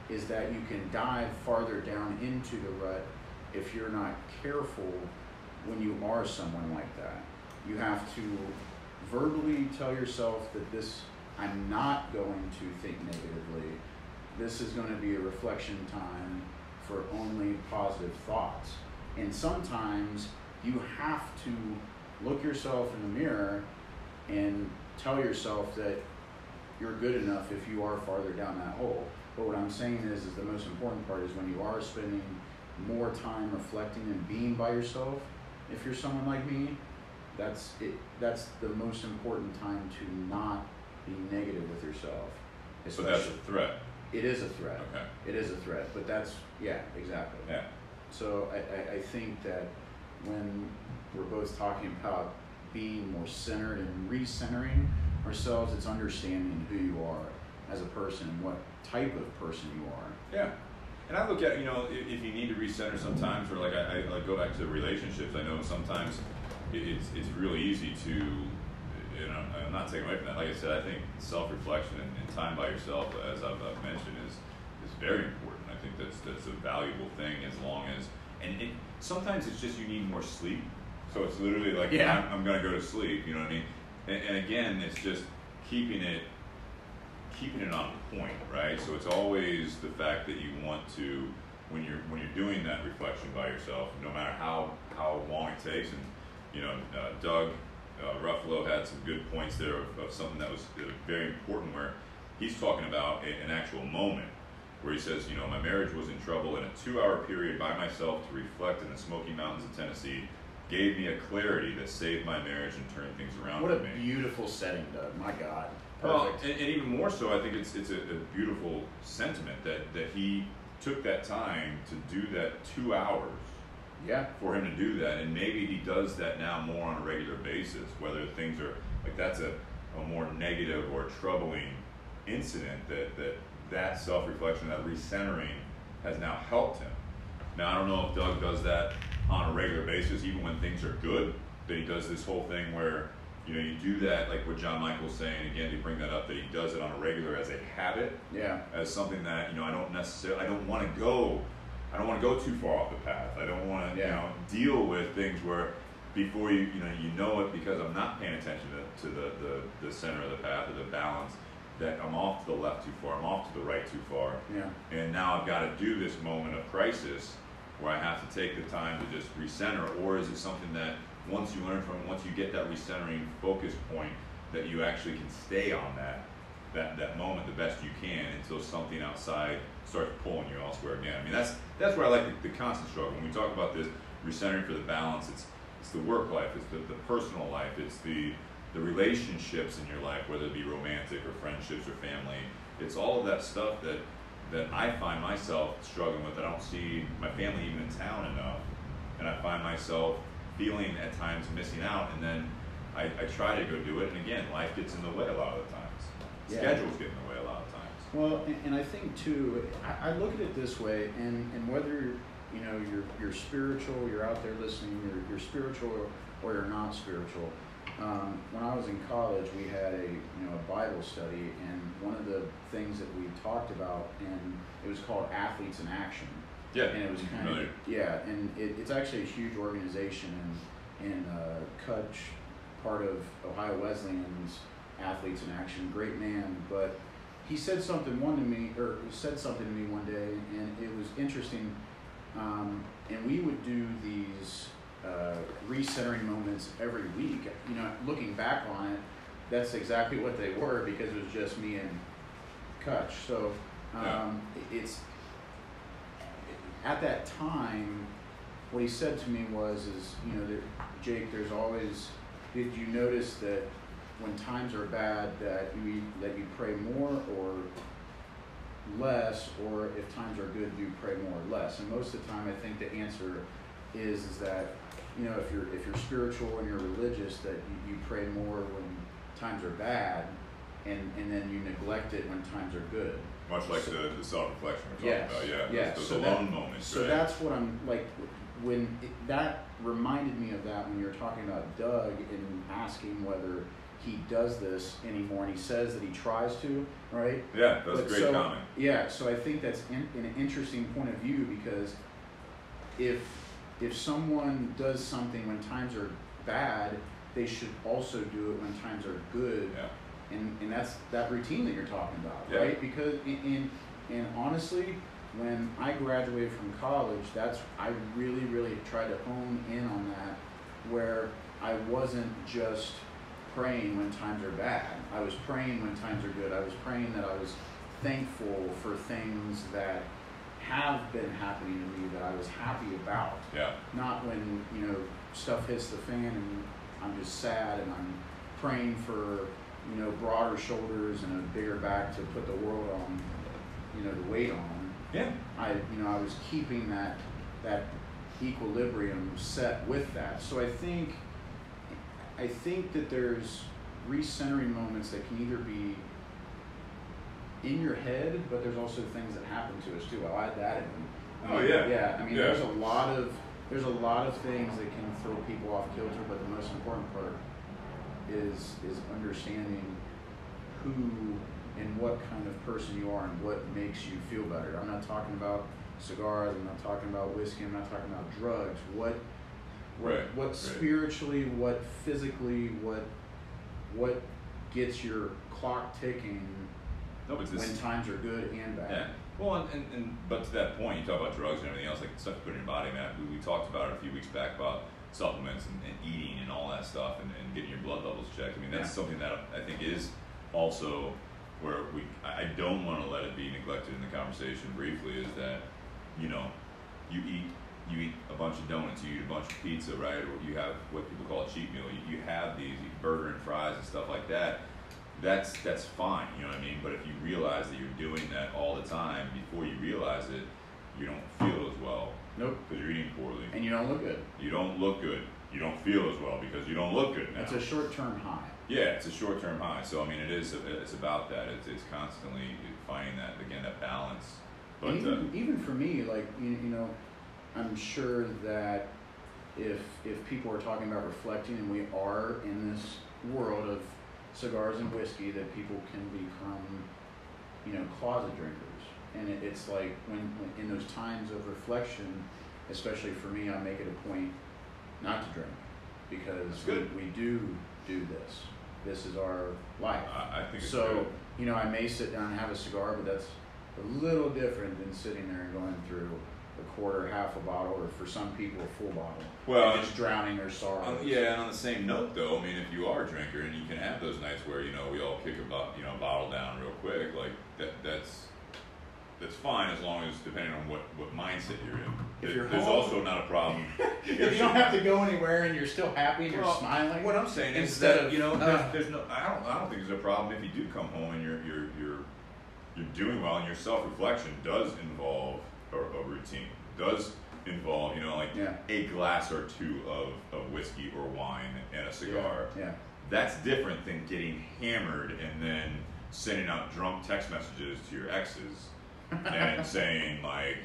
is that you can dive farther down into the rut if you're not careful when you are someone like that. You have to verbally tell yourself that this, I'm not going to think negatively. This is going to be a reflection time for only positive thoughts. And sometimes you have to look yourself in the mirror and tell yourself that you're good enough if you are farther down that hole. But what I'm saying is, is the most important part is when you are spending more time reflecting and being by yourself, if you're someone like me, That's it. That's the most important time to not be negative with yourself. But that's a threat. It is a threat. Okay. It is a threat. But that's, yeah, exactly. Yeah. So I, I, I think that when we're both talking about being more centered and recentering ourselves, it's understanding who you are as a person and what type of person you are. Yeah. And I look at, you know, if, if you need to recenter sometimes, or like I, I like go back to relationships, I know sometimes it, it's it's really easy to, you know, I'm not taking away from that. Like I said, I think self-reflection and, and time by yourself, as I've, I've mentioned, is is very important. I think that's that's a valuable thing, as long as, and it, sometimes it's just you need more sleep. So it's literally like, yeah, I'm, I'm going to go to sleep, you know what I mean? And, and again, it's just keeping it, keeping it on point, right? So it's always the fact that you want to, when you're when you're doing that reflection by yourself, no matter how, how long it takes. And you know, uh, Doug uh, Ruffalo had some good points there of, of something that was very important, where he's talking about a, an actual moment where he says, you know, my marriage was in trouble, in a two-hour period by myself to reflect in the Smoky Mountains of Tennessee gave me a clarity that saved my marriage and turned things around for me. What a beautiful setting, Doug. My God. Well, and, and even more so, I think it's it's a, a beautiful sentiment that, that he took that time to do that two hours. Yeah. For him to do that, and maybe he does that now more on a regular basis. Whether things are like, that's a, a more negative or troubling incident, that that that self-reflection, that recentering, has now helped him. Now I don't know if Doug does that on a regular basis, even when things are good. That he does this whole thing where, you know, you do that, like what John Michael's saying, again, to bring that up, that he does it on a regular as a habit. Yeah. As something that, you know, I don't necessarily, I don't want to go, I don't want to go too far off the path. I don't want to, yeah, you know, deal with things where before you, you know, you know it, because I'm not paying attention to, to the, the, the center of the path or the balance, that I'm off to the left too far, I'm off to the right too far. Yeah. And now I've got to do this moment of crisis where I have to take the time to just recenter, or is it something that, once you learn from it, once you get that recentering focus point, that you actually can stay on that, that, that moment the best you can until something outside starts pulling you elsewhere again. I mean, that's that's where I like the, the constant struggle. When we talk about this recentering for the balance, it's it's the work life, it's the, the personal life, it's the, the relationships in your life, whether it be romantic or friendships or family. It's all of that stuff that, that I find myself struggling with. I don't see my family even in town enough, and I find myself feeling at times missing out, and then I, I try to go do it, and again, life gets in the way a lot of the times. Yeah. Schedules get in the way a lot of times. Well, and, and I think too, I, I look at it this way, and, and whether you know you're you're spiritual, you're out there listening, you're, you're spiritual or you're not spiritual. Um, when I was in college, we had a you know a Bible study, and one of the things that we talked about, and it was called Athletes in Action. Yeah, and it was kind of, yeah, and it, it's actually a huge organization in in uh, Cutch, part of Ohio Wesleyan's Athletes in Action. Great man, but he said something one to me, or said something to me one day, and it was interesting. Um, and we would do these uh, recentering moments every week. You know, looking back on it, that's exactly what they were, because it was just me and Cutch. So um, yeah. it's. At that time, what he said to me was, "Is you know, there, Jake, there's always. Did you notice that when times are bad, that you that you pray more or less, or if times are good, you pray more or less?" And most of the time, I think the answer is is that you know, if you're if you're spiritual and you're religious, that you, you pray more when times are bad, and and then you neglect it when times are good. Much like so, the, the self-reflection we're talking yes, about, yeah, yes. those, those so alone that, moments. So right? That's what I'm, like, when it, that reminded me of that when you were talking about Doug and asking whether he does this anymore, and he says that he tries to, right? Yeah, that's a great so, comment. Yeah, so I think that's in, in an interesting point of view, because if if someone does something when times are bad, they should also do it when times are good. Yeah. And, and that's that routine that you're talking about, yeah. right? Because and, and honestly, when I graduated from college, that's I really, really tried to hone in on that, where I wasn't just praying when times are bad. I was praying when times are good. I was praying that I was thankful for things that have been happening to me that I was happy about. Yeah. Not when, you know, stuff hits the fan and I'm just sad, and I'm praying for, you know, broader shoulders and a bigger back to put the world on, you know, the weight on. Yeah. I, you know, I was keeping that that equilibrium set with that. So I think, I think that there's recentering moments that can either be in your head, but there's also things that happen to us too. I'll add that in. Oh yeah. Yeah. I mean, yeah. there's a lot of there's a lot of things that can throw people off kilter, but the most important part is is understanding who and what kind of person you are and what makes you feel better. I'm not talking about cigars. I'm not talking about whiskey. I'm not talking about drugs. What, what, right, what right. spiritually, what physically, what, what gets your clock ticking no, but this, when times are good and bad. Yeah. Well, and, and, and but to that point, you talk about drugs and everything else, like the stuff you put in your body, man. We, we talked about it a few weeks back about supplements and, and eating and all that stuff, and, and getting your blood levels checked. I mean, that's yeah. something that I think is also where we. I don't want to let it be neglected in the conversation. Briefly, is that, you know, you eat you eat a bunch of donuts, you eat a bunch of pizza, right? Or you have what people call a cheat meal. You, you have these you burger and fries and stuff like that. That's that's fine, you know what I mean? But if you realize that you're doing that all the time, before you realize it, you don't feel as well. Nope. Because you're eating poorly. And you don't look good. You don't look good. You don't feel as well because you don't look good now. It's a short-term high. Yeah, it's a short-term high. So, I mean, it is, it's about that. It's, it's constantly finding that, again, that balance. But even, uh, even for me, like, you, you know, I'm sure that if if people are talking about reflecting, and we are in this world of cigars and whiskey, that people can become, you know, closet drinkers. And it, it's like when, when in those times of reflection, especially for me, I make it a point not to drink because good. We, we do do this. This is our life. I, I think so. It's good. You know, I may sit down and have a cigar, but that's a little different than sitting there and going through a quarter, half a bottle, or for some people, a full bottle. Well, and just drowning their sorrows. Yeah, and on the same note, though, I mean, if you are a drinker and you can have those nights where, you know, we all kick a bo- you know, bottle down real quick, like that, that's that's fine, as long as depending on what, what mindset you're in. If you're there's home, also not a problem. If, if you don't have to go anywhere and you're still happy and well, you're smiling. What I'm saying is that of, you know, uh, there's, there's no. I don't. I don't think there's a problem if you do come home and you're you're you're you're doing well, and your self-reflection does involve. Or a routine does involve, you know, like yeah. a glass or two of, of whiskey or wine and a cigar. Yeah. yeah. That's different than getting hammered and then sending out drunk text messages to your exes and saying like,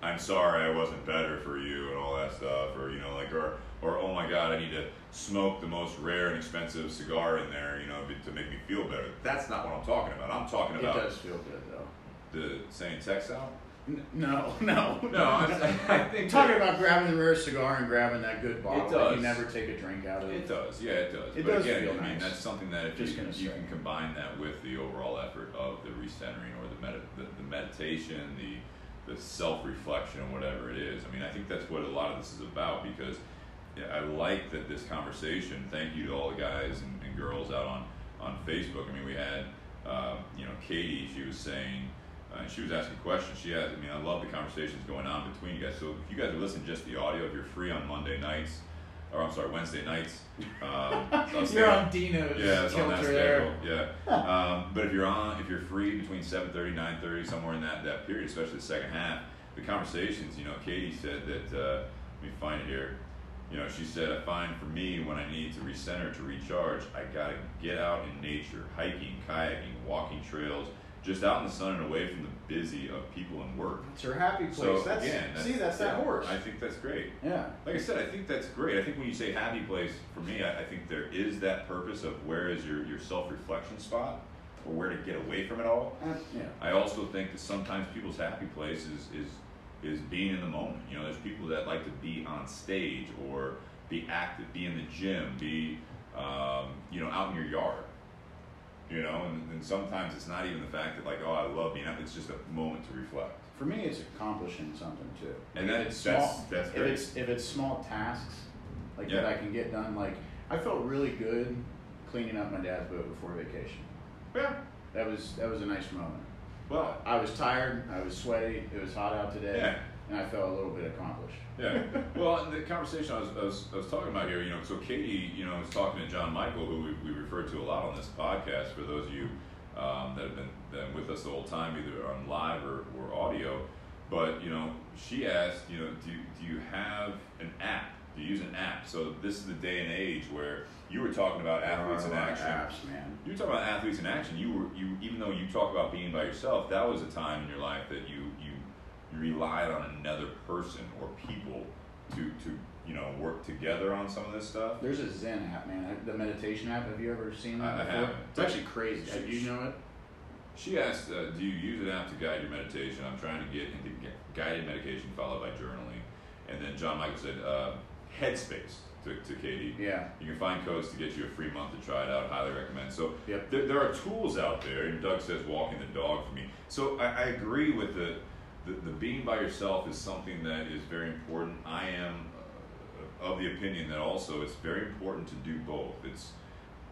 "I'm sorry, I wasn't better for you," and all that stuff, or you know, like, or or "Oh my God, I need to smoke the most rare and expensive cigar in there," you know, to make me feel better. That's not what I'm talking about. I'm talking about it does feel good though. The sending text out. No, no, no. I, I think talking about grabbing the rare cigar and grabbing that good bottle. It does. That you never take a drink out of. It does. Yeah, it does. It but does again, feel I mean, nice. That's something that if Just you, you can combine that with the overall effort of the recentering or the med the, the meditation, the the self reflection, whatever it is. I mean, I think that's what a lot of this is about because yeah, I like that this conversation. Thank you to all the guys and, and girls out on on Facebook. I mean, we had um, you know Katie. She was saying. And she was asking questions. She asked, I mean, I love the conversations going on between you guys. So if you guys are listening just the audio, if you're free on Monday nights, or I'm sorry, Wednesday nights. Um, you're on Dino's. Yeah, it's on that schedule. Yeah. um, but if you're on, if you're free between seven thirty, nine thirty, somewhere in that, that period, especially the second half, the conversations, you know, Katie said that, uh, let me find it here. You know, she said, I find for me when I need to recenter, to recharge, I got to get out in nature, hiking, kayaking, walking trails, just out in the sun and away from the busy of people and work. It's her happy place. So, that's, again, that's, see, that's yeah, that horse. I think that's great. Yeah. Like I said, I think that's great. I think when you say happy place, for me, I, I think there is that purpose of where is your, your self-reflection spot or where to get away from it all. Uh, yeah. I also think that sometimes people's happy place is, is is being in the moment. You know, there's people that like to be on stage or be active, be in the gym, be, um, you know, out in your yard. You know, and, and sometimes it's not even the fact that like, oh, I love being out. It's just a moment to reflect. For me, it's accomplishing something too. And that it's small. That's, that's great. If it's if it's small tasks, like yeah. that I can get done. Like I felt really good cleaning up my dad's boat before vacation. Yeah, that was that was a nice moment. Well, I was tired. I was sweaty. It was hot out today. Yeah. and I felt a little bit accomplished. Yeah. Well, the conversation I was, I, was, I was talking about here, you know, so Katie, you know, was talking to John Michael, who we, we refer to a lot on this podcast, for those of you um, that have been, been with us the whole time, either on live or, or audio. But, you know, she asked, you know, do, do you have an app? Do you use an app? So this is the day and age where you were talking about athletes in action. Apps, man. You were talking about athletes in action. You were, you even though you talk about being by yourself, that was a time in your life that you, you relied on another person or people to, to, you know, work together on some of this stuff. There's a Zen app, man. The meditation app. Have you ever seen that? I, I haven't. It's actually crazy. She, have you know it? She asked, uh, do you use an app to guide your meditation? I'm trying to get into guided meditation followed by journaling. And then John Michael said, uh, Headspace to, to Katie. Yeah. You can find codes to get you a free month to try it out. Highly recommend. So yep. there, there are tools out there. And Doug says walking the dog for me. So I, I agree with the, the, the being by yourself is something that is very important. I am of the opinion that also it's very important to do both. It's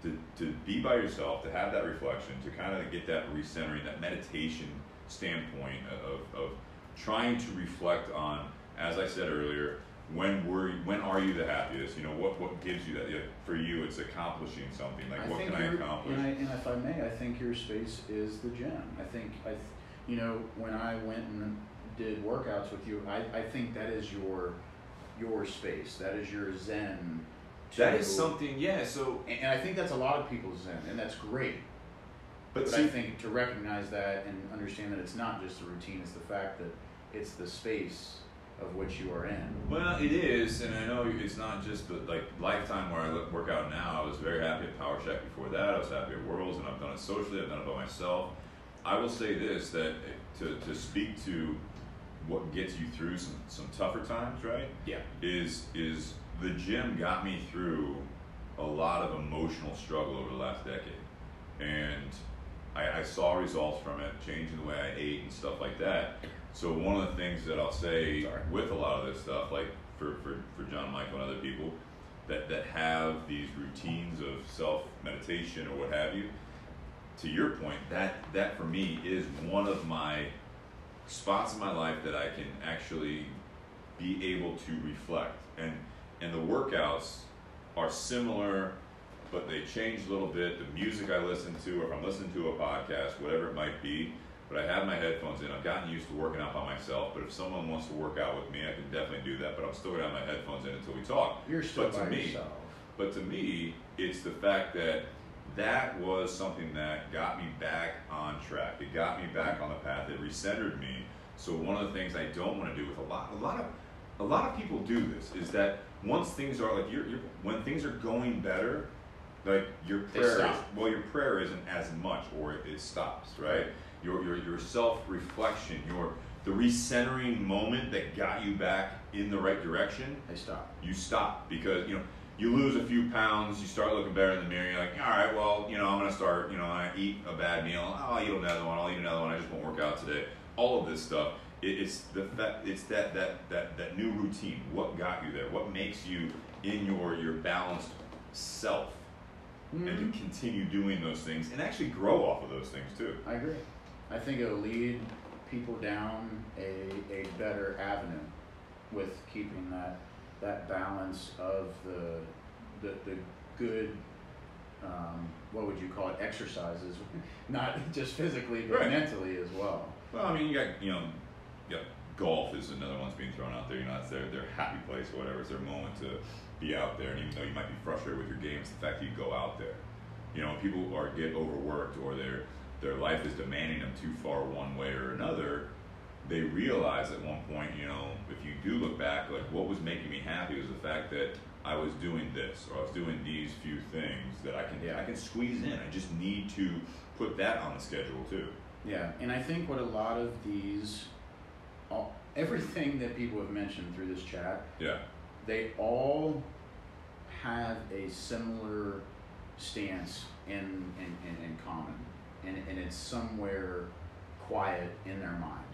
to, to be by yourself, to have that reflection, to kind of get that recentering, that meditation standpoint of, of trying to reflect on, as I said earlier, When were you, when are you the happiest? You know, what, what gives you that? Yeah, for you, it's accomplishing something. Like, I what can I accomplish? And, I, and if I may, I think your space is the gym. I think, I, th you know, when I went and did workouts with you, I, I think that is your your space. That is your zen. To, that is something, yeah. So, and, and I think that's a lot of people's zen, and that's great. But, but see, I think to recognize that and understand that it's not just the routine; it's the fact that it's the space of which you are in. Well, it is, and I know it's not just the like lifetime where I look, work out now. I was very happy at Power Shack before that. I was happy at Worlds, and I've done it socially. I've done it by myself. I will say this, that to, to speak to what gets you through some, some tougher times, right? Yeah. Is, is the gym got me through a lot of emotional struggle over the last decade. And I, I saw results from it, changing the way I ate and stuff like that. So one of the things that I'll say Sorry. with a lot of this stuff, like for, for, for John Michael and other people that, that have these routines of self-meditation or what have you, to your point, that, that for me is one of my spots in my life that I can actually be able to reflect. And, and the workouts are similar, but they change a little bit. The music I listen to, or if I'm listening to a podcast, whatever it might be, but I have my headphones in. I've gotten used to working out by myself, but if someone wants to work out with me, I can definitely do that, but I'm still going to have my headphones in until we talk. You're still by yourself. But to me, it's the fact that that was something that got me back on track. It got me back on the path. It recentered me. So one of the things I don't want to do with a lot, a lot of, a lot of people do this, is that once things are like, you're, you're, when things are going better, like your prayer, is, well, your prayer isn't as much, or it, it stops, right? Your, your, your self-reflection, your the recentering moment that got you back in the right direction. I stop. You stop because, you know, you lose a few pounds, you start looking better in the mirror, you're like, all right, well, you know, I'm going to start, you know, I eat a bad meal, I'll eat another one, I'll eat another one, I just won't work out today. All of this stuff, it, it's, the fact, it's that, that, that, that new routine. What got you there? What makes you in your, your balanced self? Mm-hmm. And to continue doing those things and actually grow off of those things too. I agree. I think it'll lead people down a, a better avenue with keeping that that balance of the the, the good, um, what would you call it, exercises, not just physically but right. mentally as well. Well, I mean, you got you know, you got golf is another one's being thrown out there. You know, it's their their happy place or whatever. It's their moment to be out there, and even though you might be frustrated with your game, it's the fact that you go out there. You know, people are get overworked or they're their life is demanding them too far one way or another, they realize at one point, you know, if you do look back, like what was making me happy was the fact that I was doing this or I was doing these few things that I can yeah. I can squeeze in. I just need to put that on the schedule too. Yeah, and I think what a lot of these, all, everything that people have mentioned through this chat, yeah, they all have a similar stance in, in, in, in common. And, and it's somewhere quiet in their mind,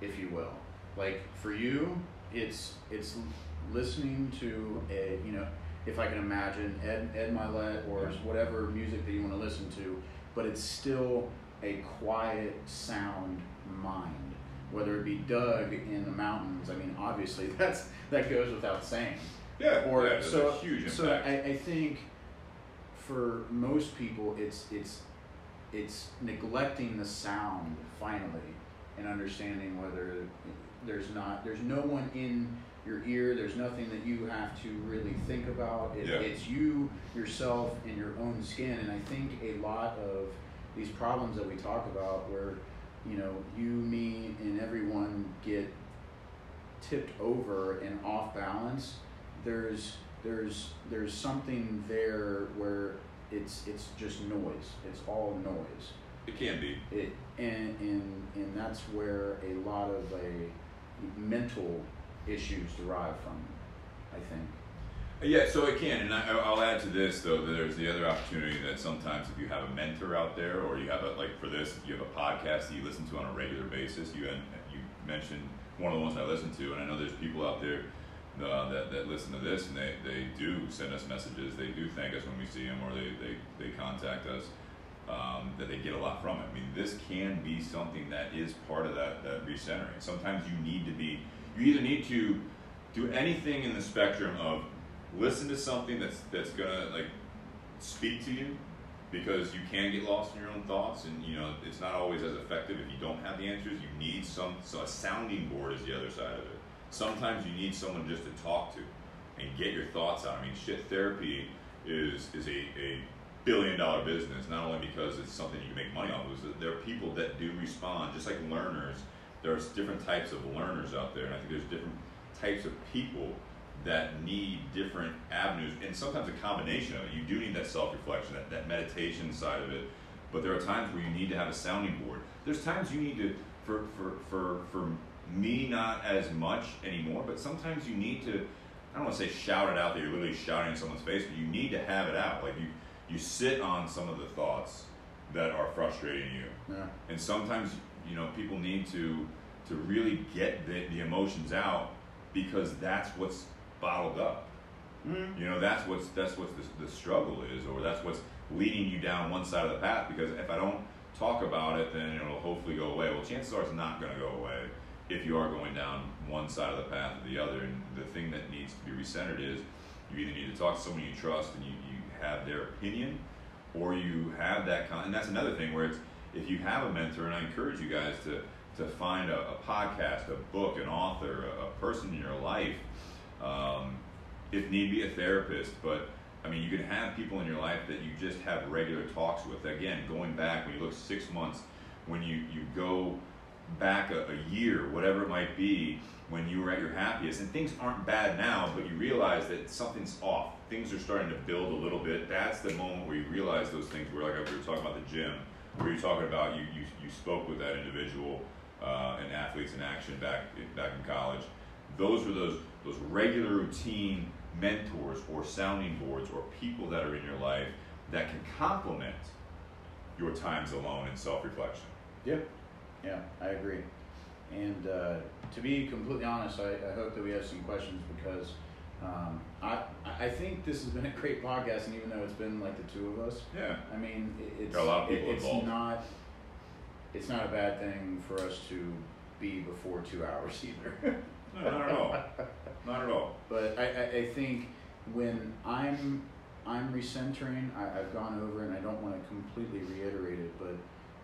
if you will. Like for you, it's it's listening to a you know if I can imagine Ed Ed Milet or whatever music that you want to listen to, but it's still a quiet sound mind whether it be Doug in the mountains. I mean, obviously that's that goes without saying. Yeah, or yeah, so a huge impact. So I, I think for most people, it's it's it's neglecting the sound finally and understanding whether there's not there's no one in your ear. There's nothing that you have to really think about. It, yeah. It's you, yourself, in your own skin. And I think a lot of these problems that we talk about where, you know, you, me, and everyone get tipped over and off balance, there's there's there's something there where it's it's just noise. It's all noise. It can be. It and and, and that's where a lot of a mental issues derive from, I think. Yeah, so it can, and I, I'll add to this though that there's the other opportunity that sometimes if you have a mentor out there, or you have a, like for this, if you have a podcast that you listen to on a regular basis. You you mentioned one of the ones I listen to, and I know there's people out there uh, that that listen to this, and they they do send us messages. They do thank us when we see them, or they they they contact us. Um, that they get a lot from it. I mean, this can be something that is part of that that recentering. Sometimes you need to be. You either need to do anything in the spectrum of listen to something that's that's gonna like speak to you, because you can get lost in your own thoughts, and you know it's not always as effective if you don't have the answers. You need some so a sounding board is the other side of it. Sometimes you need someone just to talk to and get your thoughts out. I mean, shit, therapy is is a, a billion dollar business, not only because it's something you can make money off of. There are people that do respond, just like learners. There's different types of learners out there, and I think there's different types of people that need different avenues, and sometimes a combination of it. You do need that self-reflection, that, that meditation side of it, but there are times where you need to have a sounding board. There's times you need to, for, for, for, for me, not as much anymore, but sometimes you need to, I don't want to say shout it out that you're literally shouting in someone's face, but you need to have it out. Like you, you sit on some of the thoughts that are frustrating you, yeah. And sometimes you know, people need to to really get the, the emotions out, because that's what's bottled up. Mm. You know, that's what's that's what the, the struggle is, or that's what's leading you down one side of the path. Because if I don't talk about it, then it'll hopefully go away. Well, chances are it's not going to go away if you are going down one side of the path or the other. And the thing that needs to be recentered is you either need to talk to someone you trust and you, you have their opinion, or you have that con- and that's another thing where it's. If you have a mentor, and I encourage you guys to, to find a, a podcast, a book, an author, a, a person in your life, um, if need be a therapist, but I mean, you can have people in your life that you just have regular talks with. Again, going back, when you look six months, when you, you go back a, a year, whatever it might be, when you were at your happiest, and things aren't bad now, but you realize that something's off. Things are starting to build a little bit. That's the moment where you realize those things where, like we were talking about the gym, where you're talking about you, you, you spoke with that individual uh, and Athletes in Action back back in college. Those were those those regular routine mentors or sounding boards or people that are in your life that can complement your times alone in self-reflection. Yeah, yeah, I agree. And uh, to be completely honest, I, I hope that we have some questions, because um, I I think this has been a great podcast, and even though it's been like the two of us, yeah, I mean it's a lot of people it, it's involved. not it's not a bad thing for us to be before two hours either. No, not at all, not at all. But I, I, I think when I'm I'm recentering, I, I've gone over, and I don't want to completely reiterate it, but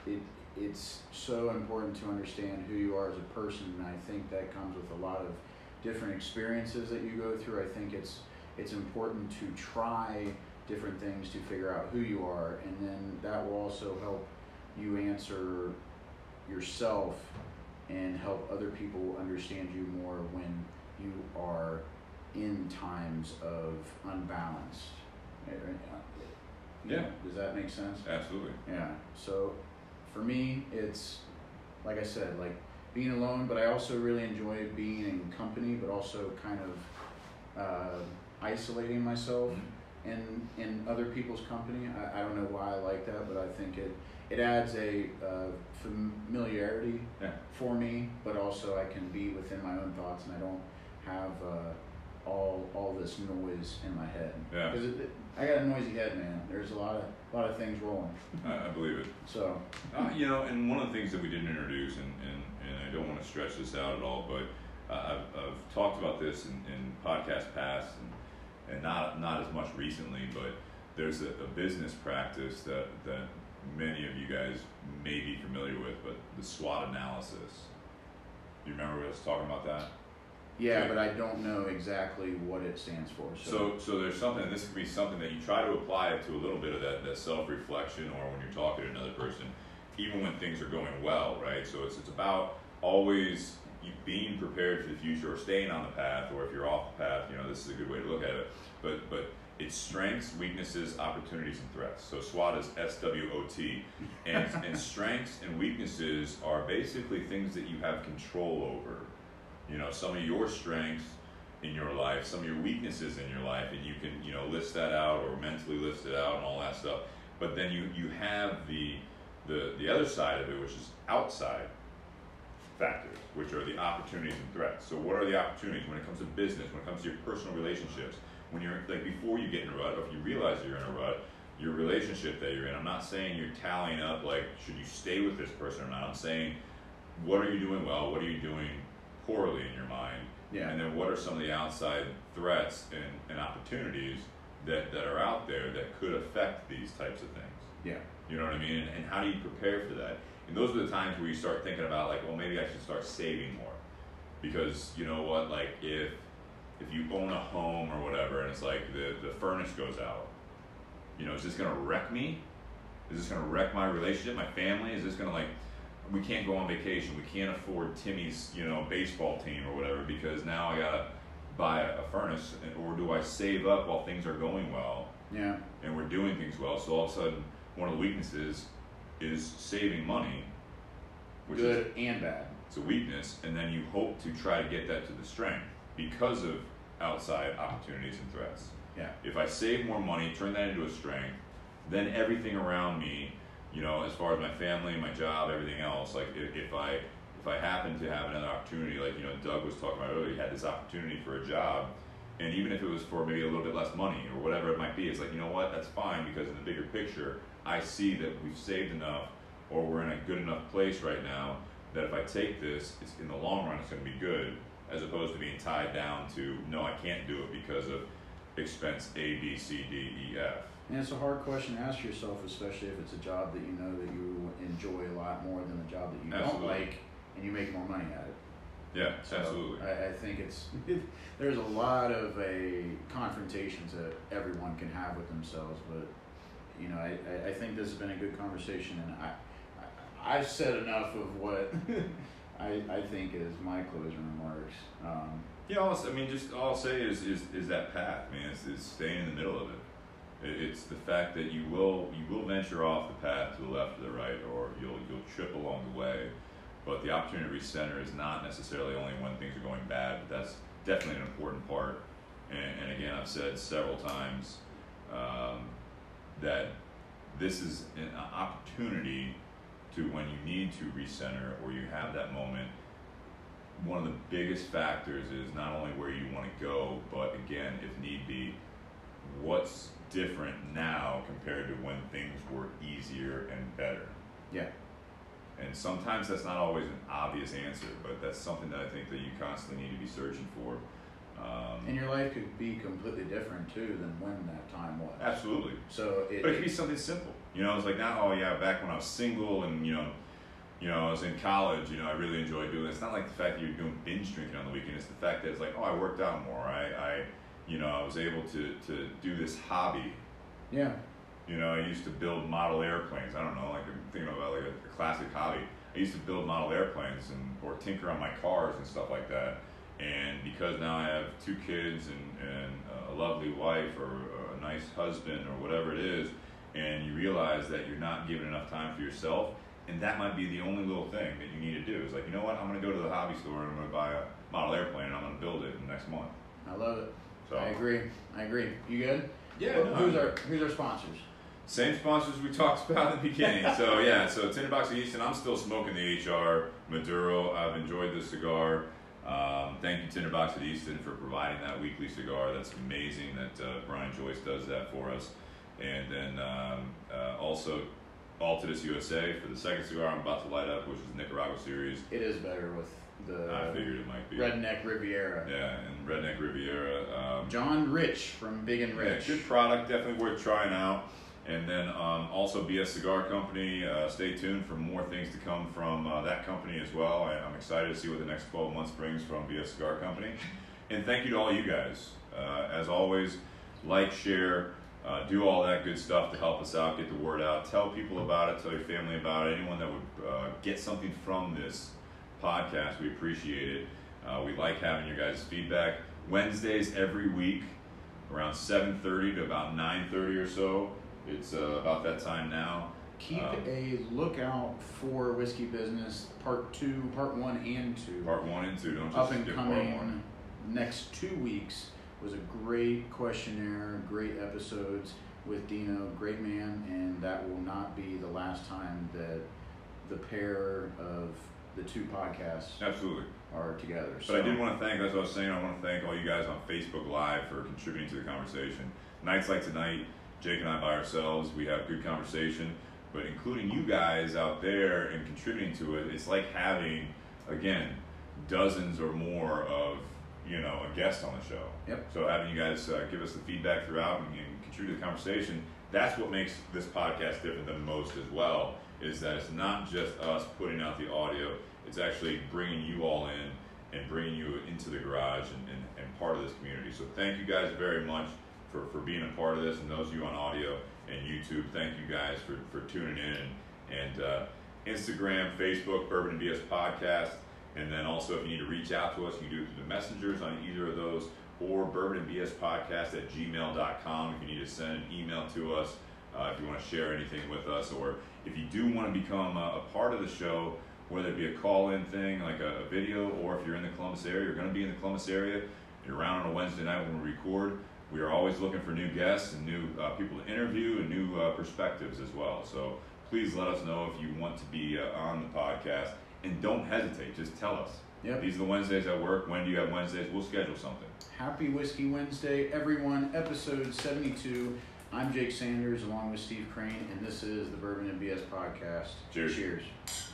it it's so important to understand who you are as a person, and I think that comes with a lot of different experiences that you go through. I think it's it's important to try different things to figure out who you are, and then that will also help you answer yourself and help other people understand you more when you are in times of unbalance. Yeah. Does that make sense? Absolutely. Yeah. So for me, it's like I said, like being alone, but I also really enjoy being in company, but also kind of uh, isolating myself mm-hmm. in, in other people's company. I, I don't know why I like that, but I think it, it adds a uh, familiarity yeah. for me, but also I can be within my own thoughts, and I don't have uh, all all this noise noise in my head. Yeah. Because I got a noisy head, man. There's a lot of a lot of things rolling. I, I believe it. So. Uh, you know, and one of the things that we didn't introduce, and, and, and I don't want to stretch this out at all, but uh, I've, I've talked about this in, in podcast past, and, and not not as much recently, but there's a, a business practice that, that many of you guys may be familiar with, but the SWOT analysis. Do you remember us talking about that? Yeah, okay. But I don't know exactly what it stands for. So. so so there's something, this could be something that you try to apply it to a little bit of that, that self-reflection, or when you're talking to another person, even when things are going well, right? So it's it's about always you being prepared for the future, or staying on the path, or if you're off the path, you know, this is a good way to look at it. But but it's strengths, weaknesses, opportunities, and threats. So SWOT is S W O T. And, and strengths and weaknesses are basically things that you have control over. You know, some of your strengths in your life, some of your weaknesses in your life, and you can, you know, list that out or mentally list it out and all that stuff. But then you, you have the, the, the other side of it, which is outside factors, which are the opportunities and threats. So what are the opportunities when it comes to business, when it comes to your personal relationships? When you're, like, before you get in a rut, or if you realize you're in a rut, your relationship that you're in, I'm not saying you're tallying up, like, should you stay with this person or not? I'm saying, what are you doing well? What are you doing poorly in your mind? Yeah. And then what are some of the outside threats and, and opportunities that, that are out there that could affect these types of things? Yeah. You know what I mean? And, and how do you prepare for that? And those are the times where you start thinking about, like, well, maybe I should start saving more. Because, you know what, like, if... if you own a home or whatever, and it's like the, the furnace goes out, you know, is this going to wreck me? Is this going to wreck my relationship, my family? Is this going to, like, we can't go on vacation. We can't afford Timmy's, you know, baseball team or whatever, because now I got to buy a, a furnace, and, or do I save up while things are going well? Yeah. And we're doing things well. So all of a sudden, one of the weaknesses is saving money. Which Good is, and bad. It's a weakness. And then you hope to try to get that to the strength, because of outside opportunities and threats. Yeah. If I save more money, turn that into a strength, then everything around me, you know, as far as my family, my job, everything else, like if, if I if I happen to have another opportunity, like, you know, Doug was talking about earlier, he had this opportunity for a job, and even if it was for maybe a little bit less money or whatever it might be, it's like, you know what, that's fine, because in the bigger picture, I see that we've saved enough, or we're in a good enough place right now, that if I take this, it's, in the long run, it's going to be good, as opposed to being tied down to, no, I can't do it because of expense A, B, C, D, E, F. And it's a hard question to ask yourself, especially if it's a job that you know that you enjoy a lot more than a job that you absolutely. Don't like, and you make more money at it. Yeah, so absolutely. I, I think it's there's a lot of a confrontations that everyone can have with themselves, but you know, I, I think this has been a good conversation, and I, I I've said enough of what. I, I think is my closing remarks. Um, yeah, I'll, I mean, just all I'll say is, is, is that path, man. It's, it's staying in the middle of it. it. It's the fact that you will you will venture off the path to the left or the right, or you'll you'll trip along the way. But the opportunity to recenter is not necessarily only when things are going bad. But that's definitely an important part. And, and again, I've said several times um, that this is an opportunity to, when you need to recenter or you have that moment, one of the biggest factors is not only where you want to go, but again, if need be, what's different now compared to when things were easier and better. Yeah. And sometimes that's not always an obvious answer, but that's something that I think that you constantly need to be searching for. Um, and your life could be completely different too than when that time was. Absolutely. So, it, but it could be something simple. You know, it's like not, oh yeah, back when I was single and you know, you know, I was in college. You know, I really enjoyed doing it. It's not like the fact that you're doing binge drinking on the weekend. It's the fact that it's like, oh, I worked out more. I, I, you know, I was able to to do this hobby. Yeah. You know, I used to build model airplanes. I don't know, like I'm thinking about like a, a classic hobby. I used to build model airplanes and or tinker on my cars and stuff like that. And because now I have two kids and, and a lovely wife or a nice husband or whatever it is, and you realize that you're not giving enough time for yourself, and that might be the only little thing that you need to do. It's like, you know what, I'm going to go to the hobby store and I'm going to buy a model airplane and I'm going to build it in the next month. I love it. So I agree. I agree. You good? Yeah. Well, no, who's our Who's our sponsors? Same sponsors we talked about in the beginning. So yeah, so Tinderbox East, and I'm still smoking the H R Maduro. I've enjoyed the cigar. Um, thank you, Tinderbox at Easton, for providing that weekly cigar. That's amazing that uh, Brian Joyce does that for us. And then um, uh, also Altadis U S A for the second cigar I'm about to light up, which is Nicaragua series. It is better with the I figured it might be. Redneck Riviera. Yeah, and Redneck Riviera. Um, John Rich from Big and Rich. Yeah, good product, definitely worth trying out. And then um, also B S Cigar Company. Uh, stay tuned for more things to come from uh, that company as well. I, I'm excited to see what the next twelve months brings from B S Cigar Company. And thank you to all you guys. Uh, as always, like, share, uh, do all that good stuff to help us out, get the word out. Tell people about it, tell your family about it. Anyone that would uh, get something from this podcast, we appreciate it. Uh, we like having your guys' feedback. Wednesdays every week, around seven thirty to about nine thirty or so. It's uh, about that time now. Keep um, a lookout for Whiskey Business Part two, Part one and two. Part one and two, don't just Up and skip coming part one. Next two weeks was a great questionnaire, great episodes with Dino, great man, and that will not be the last time that the pair of the two podcasts absolutely are together. But so, I did want to thank, that's what I was saying, I want to thank all you guys on Facebook Live for contributing to the conversation. Nights like tonight, Jake and I by ourselves, we have good conversation, but including you guys out there and contributing to it, it's like having, again, dozens or more of, you know, a guest on the show. Yep. So having you guys uh, give us the feedback throughout and, and contribute to the conversation, that's what makes this podcast different than most as well, is that it's not just us putting out the audio, it's actually bringing you all in and bringing you into the garage and, and, and part of this community. So thank you guys very much for, for being a part of this, and those of you on audio and YouTube, thank you guys for, for tuning in, and uh, Instagram, Facebook, Bourbon and B S Podcast, and then also if you need to reach out to us, you can do it through the messengers on either of those, or bourbon and b s podcast at gmail dot com if you need to send an email to us, uh, if you want to share anything with us, or if you do want to become a, a part of the show, whether it be a call-in thing, like a, a video, or if you're in the Columbus area, you're going to be in the Columbus area, you're around on a Wednesday night when we record, we are always looking for new guests and new uh, people to interview and new uh, perspectives as well. So please let us know if you want to be uh, on the podcast. And don't hesitate. Just tell us. Yep. These are the Wednesdays at work. When do you have Wednesdays? We'll schedule something. Happy Whiskey Wednesday, everyone. Episode seventy-two. I'm Jake Sanders along with Steve Crane. And this is the Bourbon and B S Podcast. Cheers. Cheers.